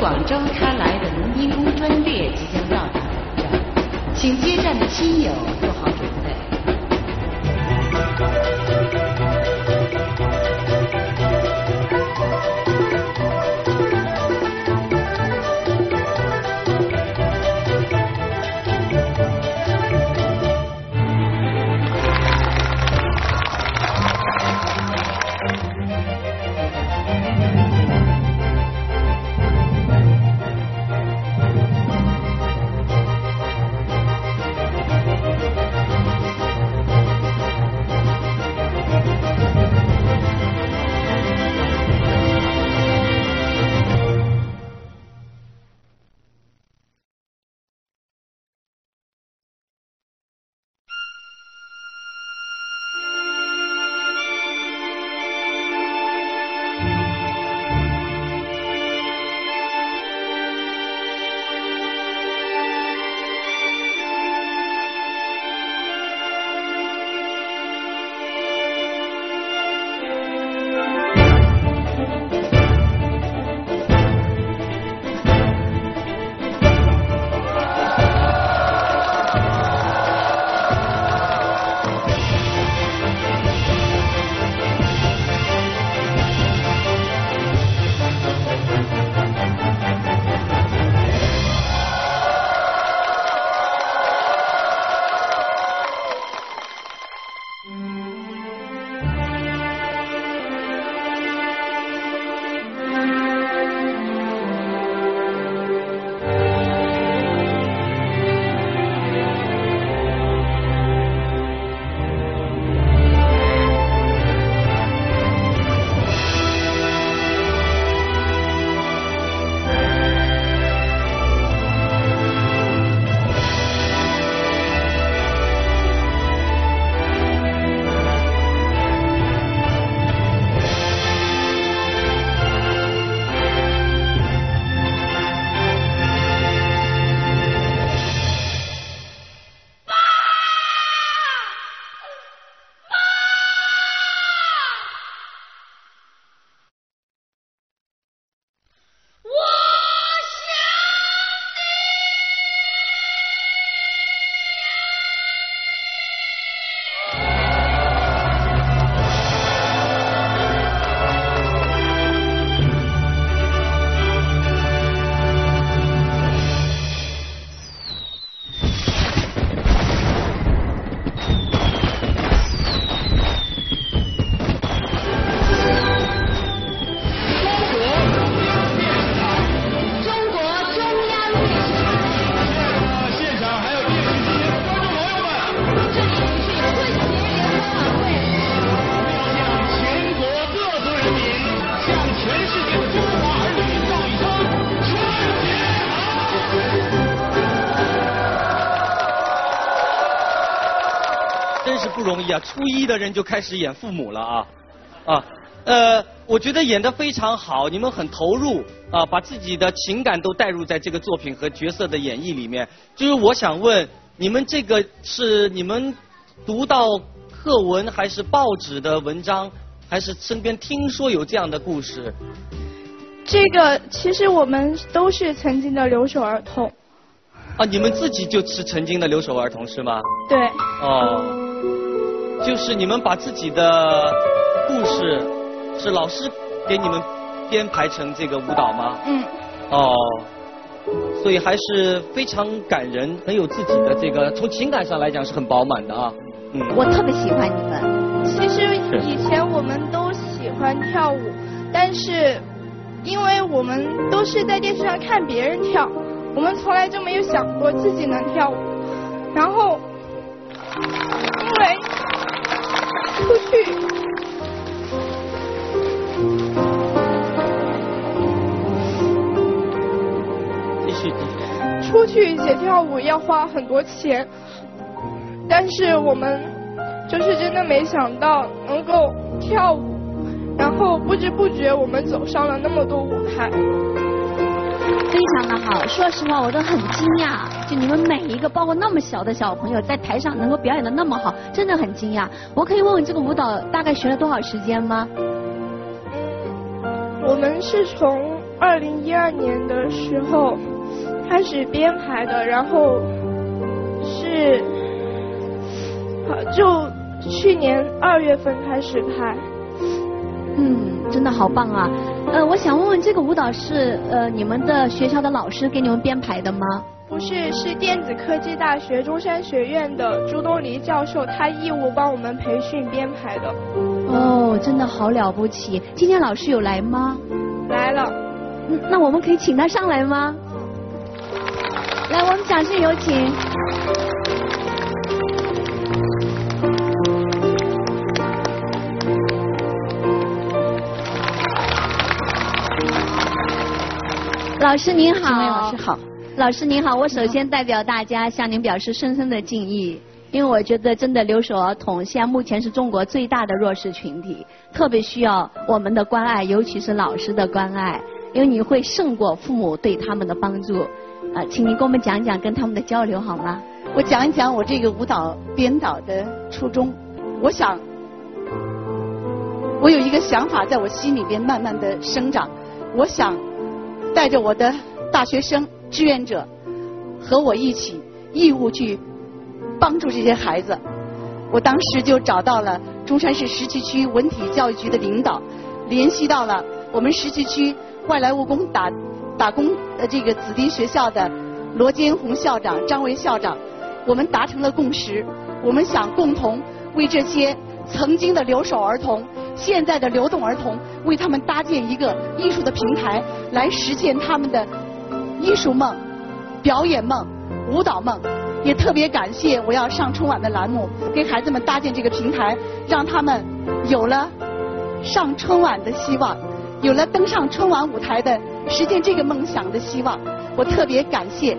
广州开来的农民工专列即将到达本站，请接站的亲友做好准备。不容易啊！初一的人就开始演父母了啊，啊，呃，我觉得演得非常好，你们很投入啊，把自己的情感都带入在这个作品和角色的演绎里面。就是我想问，你们这个是你们读到课文还是报纸的文章，还是身边听说有这样的故事？这个其实我们都是曾经的留守儿童。啊，你们自己就是曾经的留守儿童是吗？对。哦，就是你们把自己的故事，是老师给你们编排成这个舞蹈吗？嗯。哦，所以还是非常感人，很有自己的这个，从情感上来讲是很饱满的啊。嗯。我特别喜欢你们。其实以前我们都喜欢跳舞，但是因为我们都是在电视上看别人跳。我们从来就没有想过自己能跳舞，然后因为出去，继续继续，出去学跳舞要花很多钱，但是我们就是真的没想到能够跳舞，然后不知不觉我们走上了那么多舞台。非常的好，说实话我都很惊讶，就你们每一个，包括那么小的小朋友，在台上能够表演的那么好，真的很惊讶。我可以问问这个舞蹈大概学了多少时间吗？我们是从二零一二年的时候开始编排的，然后是就去年二月份开始拍。嗯，真的好棒啊！呃，我想问问这个舞蹈是呃你们的学校的老师给你们编排的吗？不是，是电子科技大学中山学院的朱东黎教授，他义务帮我们培训编排的。哦，真的好了不起！今天老师有来吗？来了。嗯，那我们可以请他上来吗？来，我们掌声有请。老师您好，老师好，老师您好，我首先代表大家向您表示深深的敬意，因为我觉得真的留守儿童现在目前是中国最大的弱势群体，特别需要我们的关爱，尤其是老师的关爱，因为你会胜过父母对他们的帮助。啊，请您跟我们讲讲跟他们的交流好吗？我讲一讲我这个舞蹈编导的初衷，我想，我有一个想法在我心里边慢慢的生长，我想带着我的大学生志愿者和我一起义务去帮助这些孩子。我当时就找到了中山市石渠区文体教育局的领导，联系到了我们石渠区外来务工打打工呃这个子弟学校的罗坚红校长、张维校长，我们达成了共识，我们想共同为这些曾经的留守儿童、现在的流动儿童，为他们搭建一个艺术的平台，来实现他们的艺术梦、表演梦、舞蹈梦。也特别感谢我要上春晚的栏目，给孩子们搭建这个平台，让他们有了上春晚的希望，有了登上春晚舞台的实现这个梦想的希望。我特别感谢。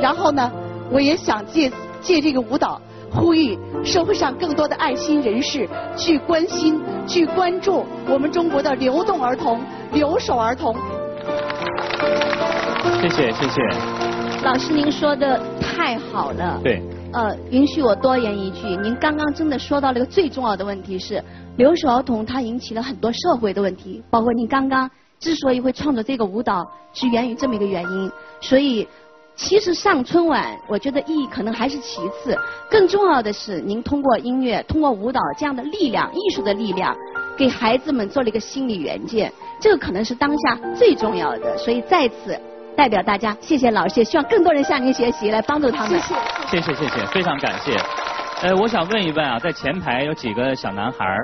然后呢，我也想借借这个舞蹈呼吁社会上更多的爱心人士去关心、去关注我们中国的流动儿童、留守儿童。谢谢，谢谢。老师，您说的太好了。对。呃，允许我多言一句，您刚刚真的说到了一个最重要的问题是，留守儿童它引起了很多社会的问题，包括您刚刚之所以会创作这个舞蹈，是源于这么一个原因，所以。其实上春晚，我觉得意义可能还是其次，更重要的是您通过音乐、通过舞蹈这样的力量、艺术的力量，给孩子们做了一个心理援建，这个可能是当下最重要的。所以在此代表大家，谢谢老师，也希望更多人向您学习，来帮助他们。谢谢，谢谢，非常感谢。呃，我想问一问啊，在前排有几个小男孩儿，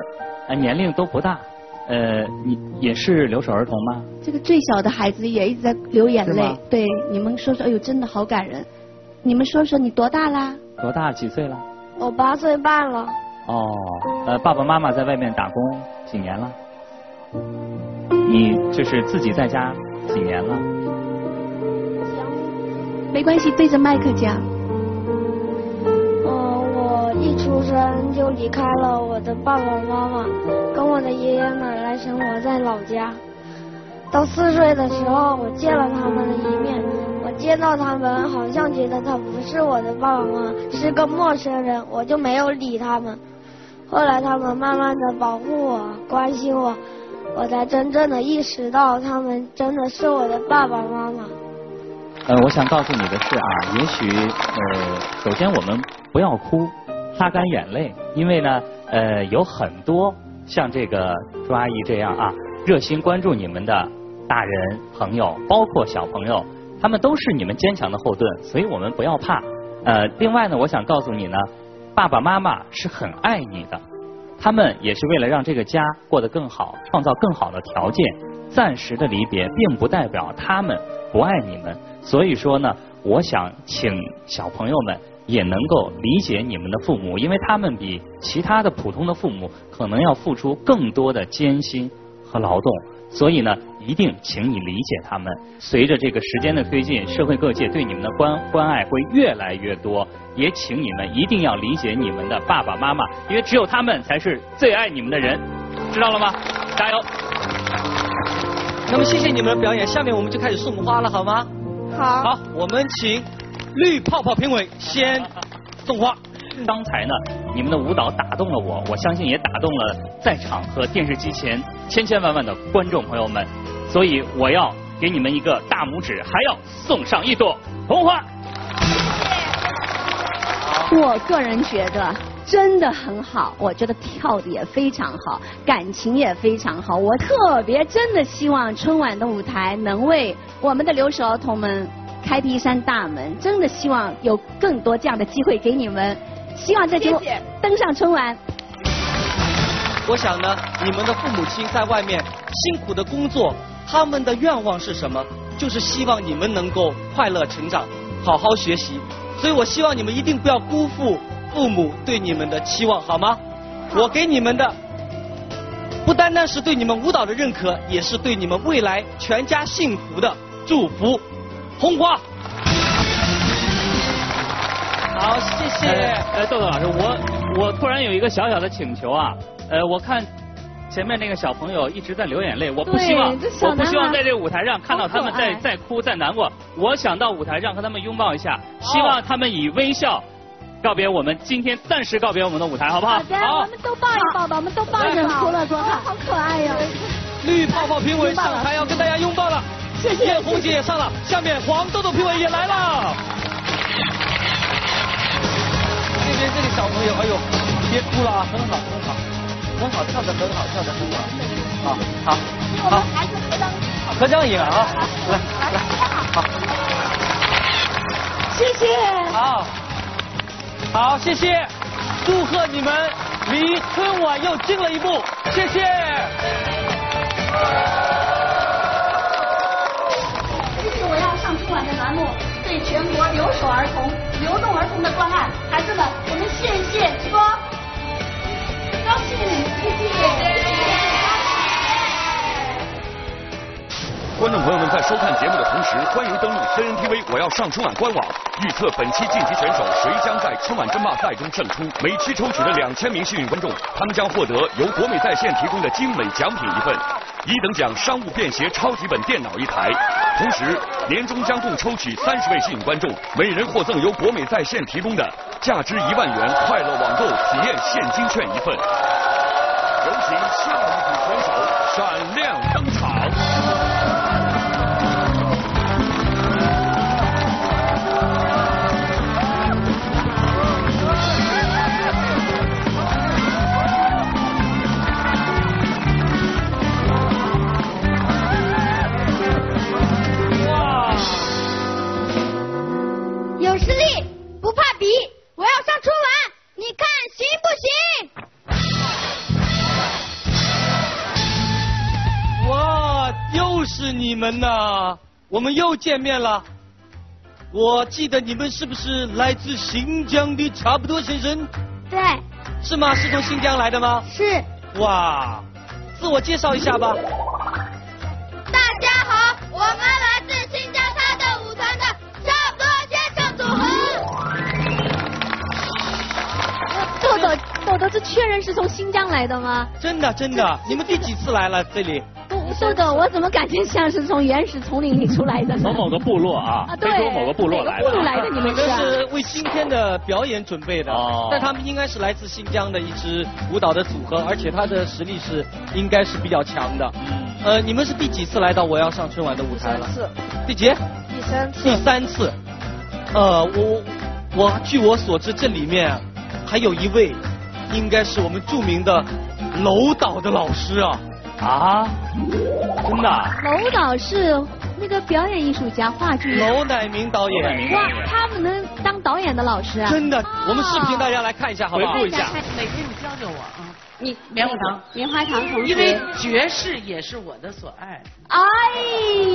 呃，年龄都不大。呃，你也是留守儿童吗？这个最小的孩子也一直在流眼泪。对，你们说说，哎呦，真的好感人。你们说说，你多大啦？多大？几岁了？我八岁半了。哦，呃，爸爸妈妈在外面打工几年了？你就是自己在家几年了？没关系，对着麦克讲。嗯、呃，我一直出生就离开了我的爸爸妈妈，跟我的爷爷奶奶生活在老家。到四岁的时候，我见了他们的一面。我见到他们，好像觉得他不是我的爸爸妈妈，是个陌生人，我就没有理他们。后来他们慢慢的保护我，关心我，我才真正的意识到他们真的是我的爸爸妈妈。呃，我想告诉你的是啊，也许呃，首先我们不要哭，擦干眼泪，因为呢，呃，有很多像这个朱阿姨这样啊，热心关注你们的大人朋友，包括小朋友，他们都是你们坚强的后盾，所以我们不要怕。呃，另外呢，我想告诉你呢，爸爸妈妈是很爱你的，他们也是为了让这个家过得更好，创造更好的条件。暂时的离别，并不代表他们不爱你们。所以说呢，我想请小朋友们也能够理解你们的父母，因为他们比其他的普通的父母可能要付出更多的艰辛和劳动，所以呢，一定请你理解他们。随着这个时间的推进，社会各界对你们的关关爱会越来越多，也请你们一定要理解你们的爸爸妈妈，因为只有他们才是最爱你们的人，知道了吗？加油！那么谢谢你们的表演，下面我们就开始送花了，好吗？好。好，我们请绿泡泡评委先送花。刚才呢，你们的舞蹈打动了我，我相信也打动了在场和电视机前千千万万的观众朋友们，所以我要给你们一个大拇指，还要送上一朵红花。我个人觉得真的很好，我觉得跳的也非常好，感情也非常好。我特别真的希望春晚的舞台能为我们的留守儿童们开辟一扇大门，真的希望有更多这样的机会给你们，希望这节目登上春晚。我想呢，你们的父母亲在外面辛苦的工作，他们的愿望是什么？就是希望你们能够快乐成长，好好学习。所以我希望你们一定不要辜负父母对你们的期望，好吗？我给你们的不单单是对你们舞蹈的认可，也是对你们未来全家幸福的祝福。红花。好，谢谢。哎，豆豆老师，我我突然有一个小小的请求啊，呃，我看前面那个小朋友一直在流眼泪，我不希望，我不希望在这舞台上看到他们在在哭在难过，我想到舞台上和他们拥抱一下，希望他们以微笑告别我们今天，暂时告别我们的舞台，好不好？好的，我们都抱一抱吧，我们都抱着哭了，多好，好可爱呀！绿泡泡评委上台要跟大家拥抱了，谢谢。艳红姐也上了，下面黄豆豆评委也来了。这边这个小朋友，哎呦，你别哭了啊，很好，很好，很好，跳得很好，跳得很好，好，好，好，合张影啊，来来，好，谢谢，好。好，谢谢，祝贺你们离春晚又近了一步，谢谢。这是我要上春晚的栏目，对全国留守儿童、流动儿童的关爱，孩子们，我们谢谢直播，高兴，谢谢。观众朋友们在收看节目的同时，欢迎登录 C N T V 我要上春晚官网，预测本期晋级选手谁将在春晚争霸赛中胜出。每期抽取的两千名幸运观众，他们将获得由国美在线提供的精美奖品一份，一等奖商务便携超级本电脑一台。同时，年终将共抽取三十位幸运观众，每人获赠由国美在线提供的价值一万元快乐网购体验现金券一份。有请下一组选手闪亮登场。你们呐，我们又见面了。我记得你们是不是来自新疆的差不多先生？对。是吗？是从新疆来的吗？是。哇，自我介绍一下吧。大家好，我们来自新疆他的舞团的差不多先生组合。豆豆哥，这确认是从新疆来的吗？真的真的，你们第几次来了这里？豆豆，我怎么感觉像是从原始丛林里出来的？从某个部落啊，非洲某个部落来的。部落来的你们是？这是为今天的表演准备的，但他们应该是来自新疆的一支舞蹈的组合，而且他的实力是应该是比较强的。呃，你们是第几次来到我要上春晚的舞台了？第三次。第几？第三次。第三次。呃，我我据我所知，这里面还有一位，应该是我们著名的楼导的老师啊。啊，真的、啊？楼导是那个表演艺术家、话剧楼乃鸣导演。哇，他们能当导演的老师啊！真的，啊、我们视频大家来看一下，好不好？回顾一下。每天你教教我啊！你棉花糖，棉花糖同学。因为爵士也是我的所爱。哎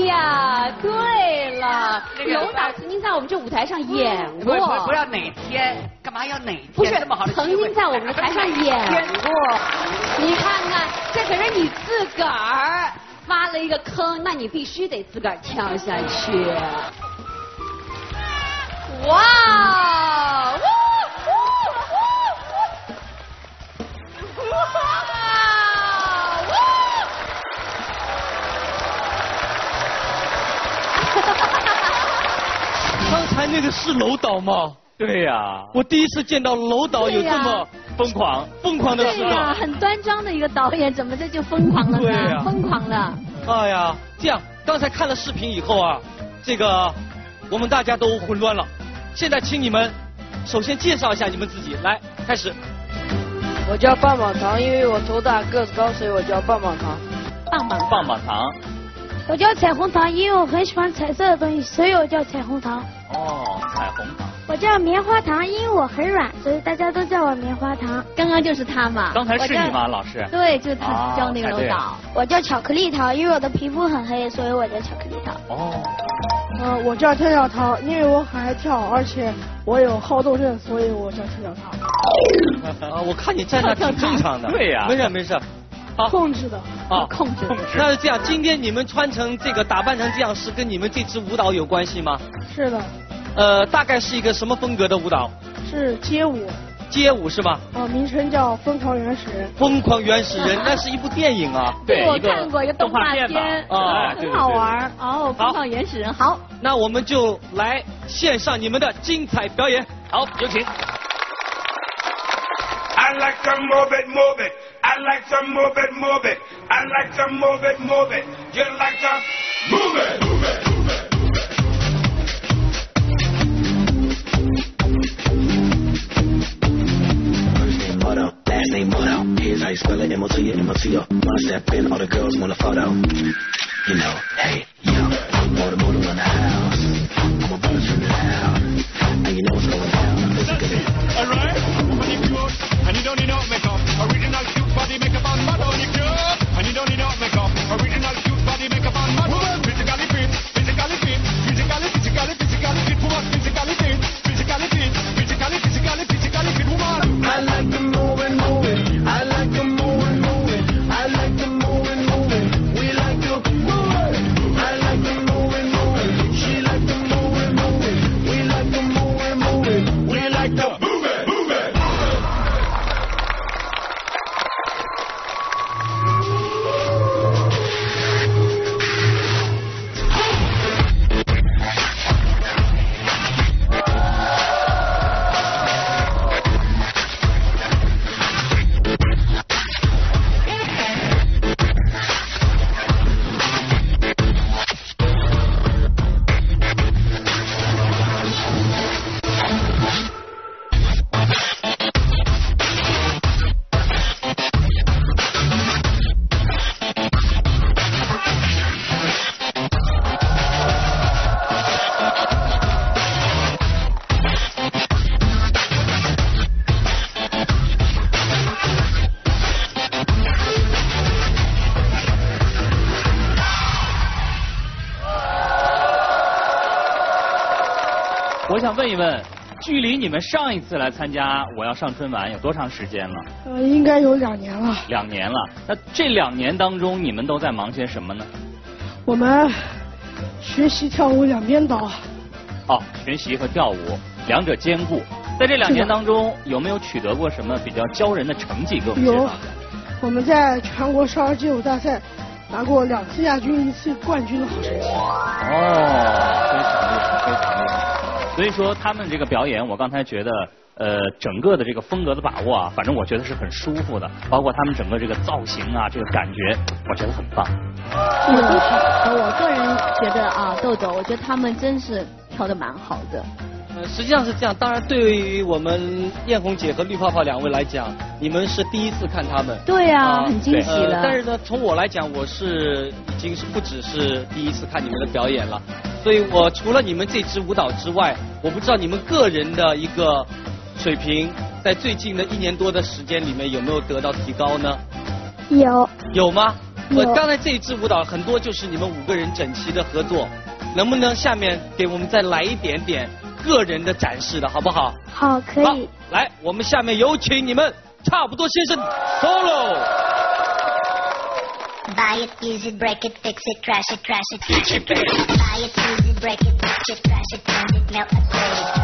呀，对了，楼导曾经在我们这舞台上演过。我不知道哪天，干嘛要哪天？不是，这么好的曾经在我们的台上演过。你看看。这可是你自个儿挖了一个坑，那你必须得自个儿跳下去。哇！哇！刚才那个是楼导吗？对呀、啊，我第一次见到楼导有这么疯狂、疯狂的时刻。对呀、啊，很端庄的一个导演，怎么这就疯狂了呢？对啊、疯狂了。哎呀，这样，刚才看了视频以后啊，这个我们大家都混乱了。现在请你们首先介绍一下你们自己，来，开始。我叫棒棒糖，因为我头大个子高，所以我叫棒棒糖。棒棒糖。棒棒糖。我叫彩虹糖，因为我很喜欢彩色的东西，所以我叫彩虹糖。哦，彩虹糖。我叫棉花糖，因为我很软，所以大家都叫我棉花糖。刚刚就是他嘛，刚才是你吗，老师？对，就是他教那个楼导。我叫巧克力糖，因为我的皮肤很黑，所以我叫巧克力糖。哦。呃，我叫跳跳糖，因为我很爱跳，而且我有好动症，所以我叫跳跳糖。啊，我看你站那挺正常的。对呀。没事没事。好。控制的。啊，控制。那是这样，今天你们穿成这个，打扮成这样，是跟你们这支舞蹈有关系吗？是的。呃，大概是一个什么风格的舞蹈？是街舞。街舞是吧？啊、呃，名称叫《疯狂原始人》。疯狂原始人，那是一部电影啊。对，我看过一个动画片，啊，很好玩。哦，疯狂原始人，好。那我们就来献上你们的精彩表演。好，有请。I like to move it, move it. I like to move it, move it. I like to move it, move it. You like to move it, move it. I spell it M O T O, M O T O. When I step in, all the girls want a photo. You know, hey, yo. Motor, motor on the house. I'm a brother from the town. And you know what's going down. That's it, alright? And if you want, and you don't need no makeup. Original cute body makeup on model. And if you want, and you don't need no makeup. Original cute body makeup on model. Physically fit, physically fit. Physically, physically, physically fit. Woman, physically fit, physically fit. Physically, physically, physically fit. Woman, I like the move and move.我想问一问，距离你们上一次来参加《我要上春晚》有多长时间了？呃，应该有两年了。两年了，那这两年当中，你们都在忙些什么呢？我们学习跳舞两边倒。哦，学习和跳舞两者兼顾。在这两年当中，有没有取得过什么比较骄人的成绩给我们介绍一下？我们在全国少儿街舞大赛拿过两次亚军、一次冠军的好成绩。哦，非常厉害，非常厉害。所以说他们这个表演，我刚才觉得。 呃，整个的这个风格的把握啊，反正我觉得是很舒服的，包括他们整个这个造型啊，这个感觉，我觉得很棒。嗯，我个人觉得啊，豆豆，我觉得他们真是跳得蛮好的。呃，实际上是这样，当然对于我们艳红姐和绿泡泡两位来讲，你们是第一次看他们。对啊，呃、很惊喜了、呃。但是呢，从我来讲，我是已经是不只是第一次看你们的表演了，所以我除了你们这支舞蹈之外，我不知道你们个人的一个。 水平在最近的一年多的时间里面有没有得到提高呢？有。有吗？有。我刚才这一支舞蹈很多就是你们五个人整齐的合作，能不能下面给我们再来一点点个人的展示的好不好？好，可以。好，来，我们下面有请你们差不多先生 solo。 Buy it, easy, break it, fix it, trash it, trash it, trash it. Buy it, easy, break it, fix it, trash it, bend it, melt, upgrade it.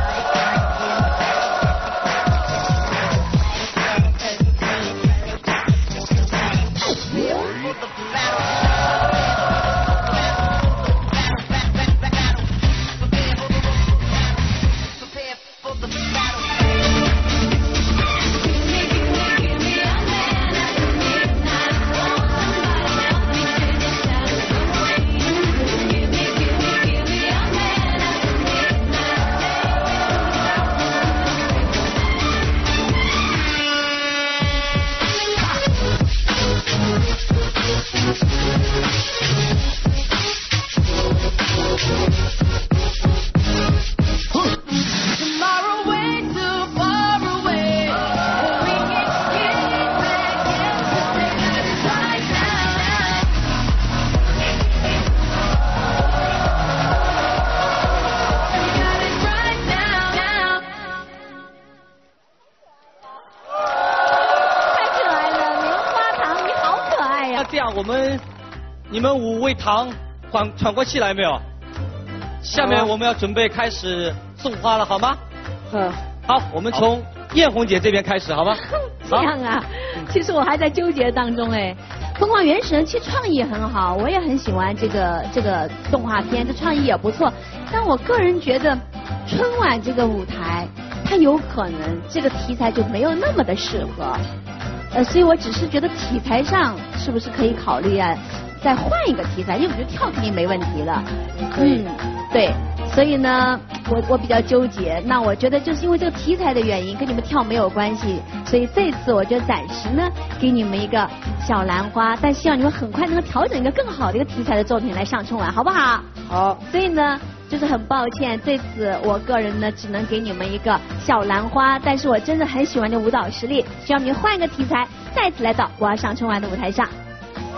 糖喘喘过气来没有？下面我们要准备开始送花了，好吗？嗯。好，我们从艳红姐这边开始，好吗？这样啊，其实我还在纠结当中哎。疯狂原始人其实创意很好，我也很喜欢这个这个动画片，这创意也不错。但我个人觉得春晚这个舞台，它有可能这个题材就没有那么的适合。呃，所以我只是觉得题材上是不是可以考虑啊？ 再换一个题材，因为我觉得跳肯定没问题了。嗯，对，所以呢，我我比较纠结。那我觉得就是因为这个题材的原因，跟你们跳没有关系，所以这次我就暂时呢给你们一个小兰花，但希望你们很快能够调整一个更好的一个题材的作品来上春晚，好不好？好。所以呢，就是很抱歉，这次我个人呢只能给你们一个小兰花，但是我真的很喜欢这舞蹈实力，希望你们换一个题材，再次来到我要上春晚的舞台上。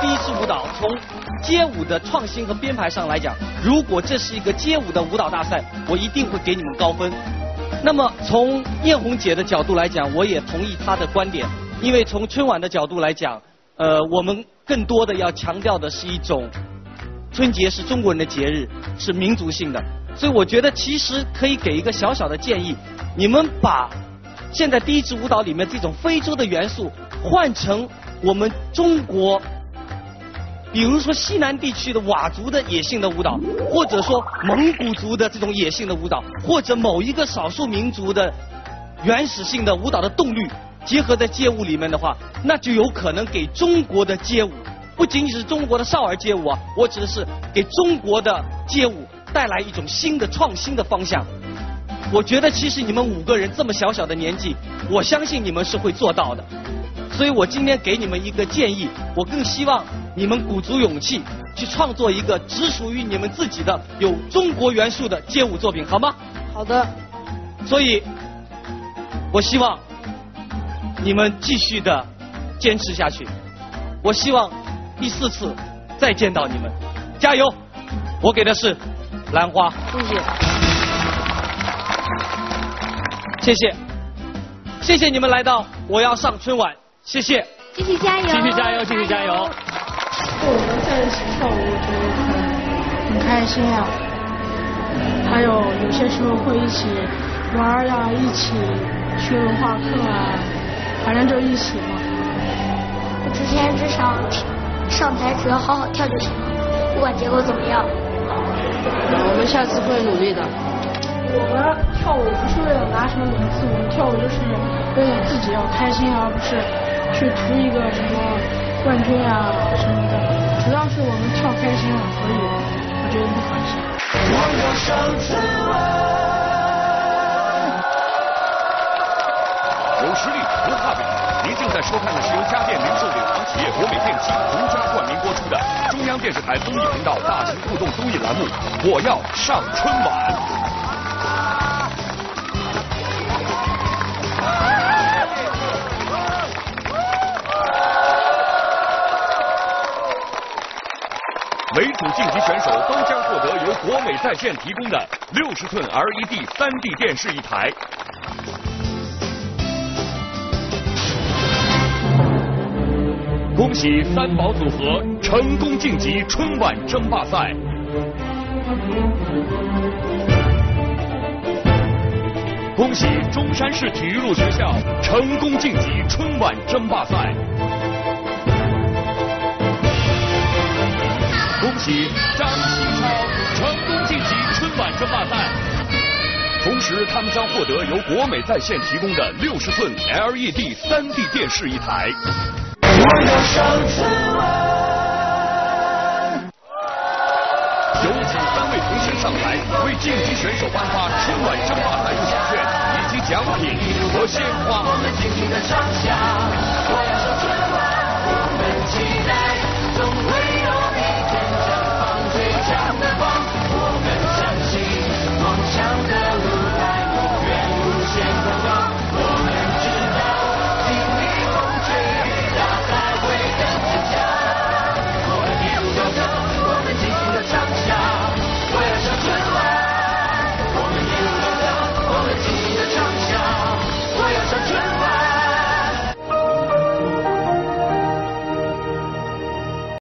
第一支舞蹈从街舞的创新和编排上来讲，如果这是一个街舞的舞蹈大赛，我一定会给你们高分。那么从艳红姐的角度来讲，我也同意她的观点，因为从春晚的角度来讲，呃，我们更多的要强调的是一种春节是中国人的节日，是民族性的，所以我觉得其实可以给一个小小的建议，你们把现在第一支舞蹈里面这种非洲的元素换成我们中国。 比如说西南地区的佤族的野性的舞蹈，或者说蒙古族的这种野性的舞蹈，或者某一个少数民族的原始性的舞蹈的动力，结合在街舞里面的话，那就有可能给中国的街舞，不仅仅是中国的少儿街舞啊，我只是给中国的街舞带来一种新的创新的方向。我觉得其实你们五个人这么小小的年纪，我相信你们是会做到的。 所以我今天给你们一个建议，我更希望你们鼓足勇气去创作一个只属于你们自己的有中国元素的街舞作品，好吗？好的。所以，我希望你们继续的坚持下去。我希望第四次再见到你们，加油！我给的是兰花。谢谢，谢谢，谢谢你们来到我要上春晚，谢谢。继续加油！继续加油！继续加油！我们在一起跳舞，我觉得很开心啊。还有有些时候会一起玩呀，一起去文化课啊，反正就一起嘛。我之前只想上台，只要好好跳就行了，不管结果怎么样。我们下次会努力的。我们跳舞不是为了拿什么名次，我们跳舞就是为了自己要开心，而不是去图一个什么冠军啊什么的。主要是我们跳开心了，所以我觉得不可惜。我要上春晚。有实力，不怕比。您正在收看的是由家电零售领航企业国美电器独家冠名播出的中央电视台综艺频道大型互动综艺栏目《我要上春晚》。每组晋级选手都将获得由国美在线提供的六十寸 L E D 三 D 电视一台。恭喜三宝组合成功晋级春晚争霸赛。恭喜中山市体育路学校成功晋级春晚争霸赛。恭喜张曦超成功晋级春晚争霸赛。同时，他们将获得由国美在线提供的六十寸 L E D 三 D 电视一台。我要上春晚。有请三位评审上台，为晋级选手颁发春晚争霸赛入场券以及奖品和鲜花。我们尽情的唱响，我要上春晚，我们尽。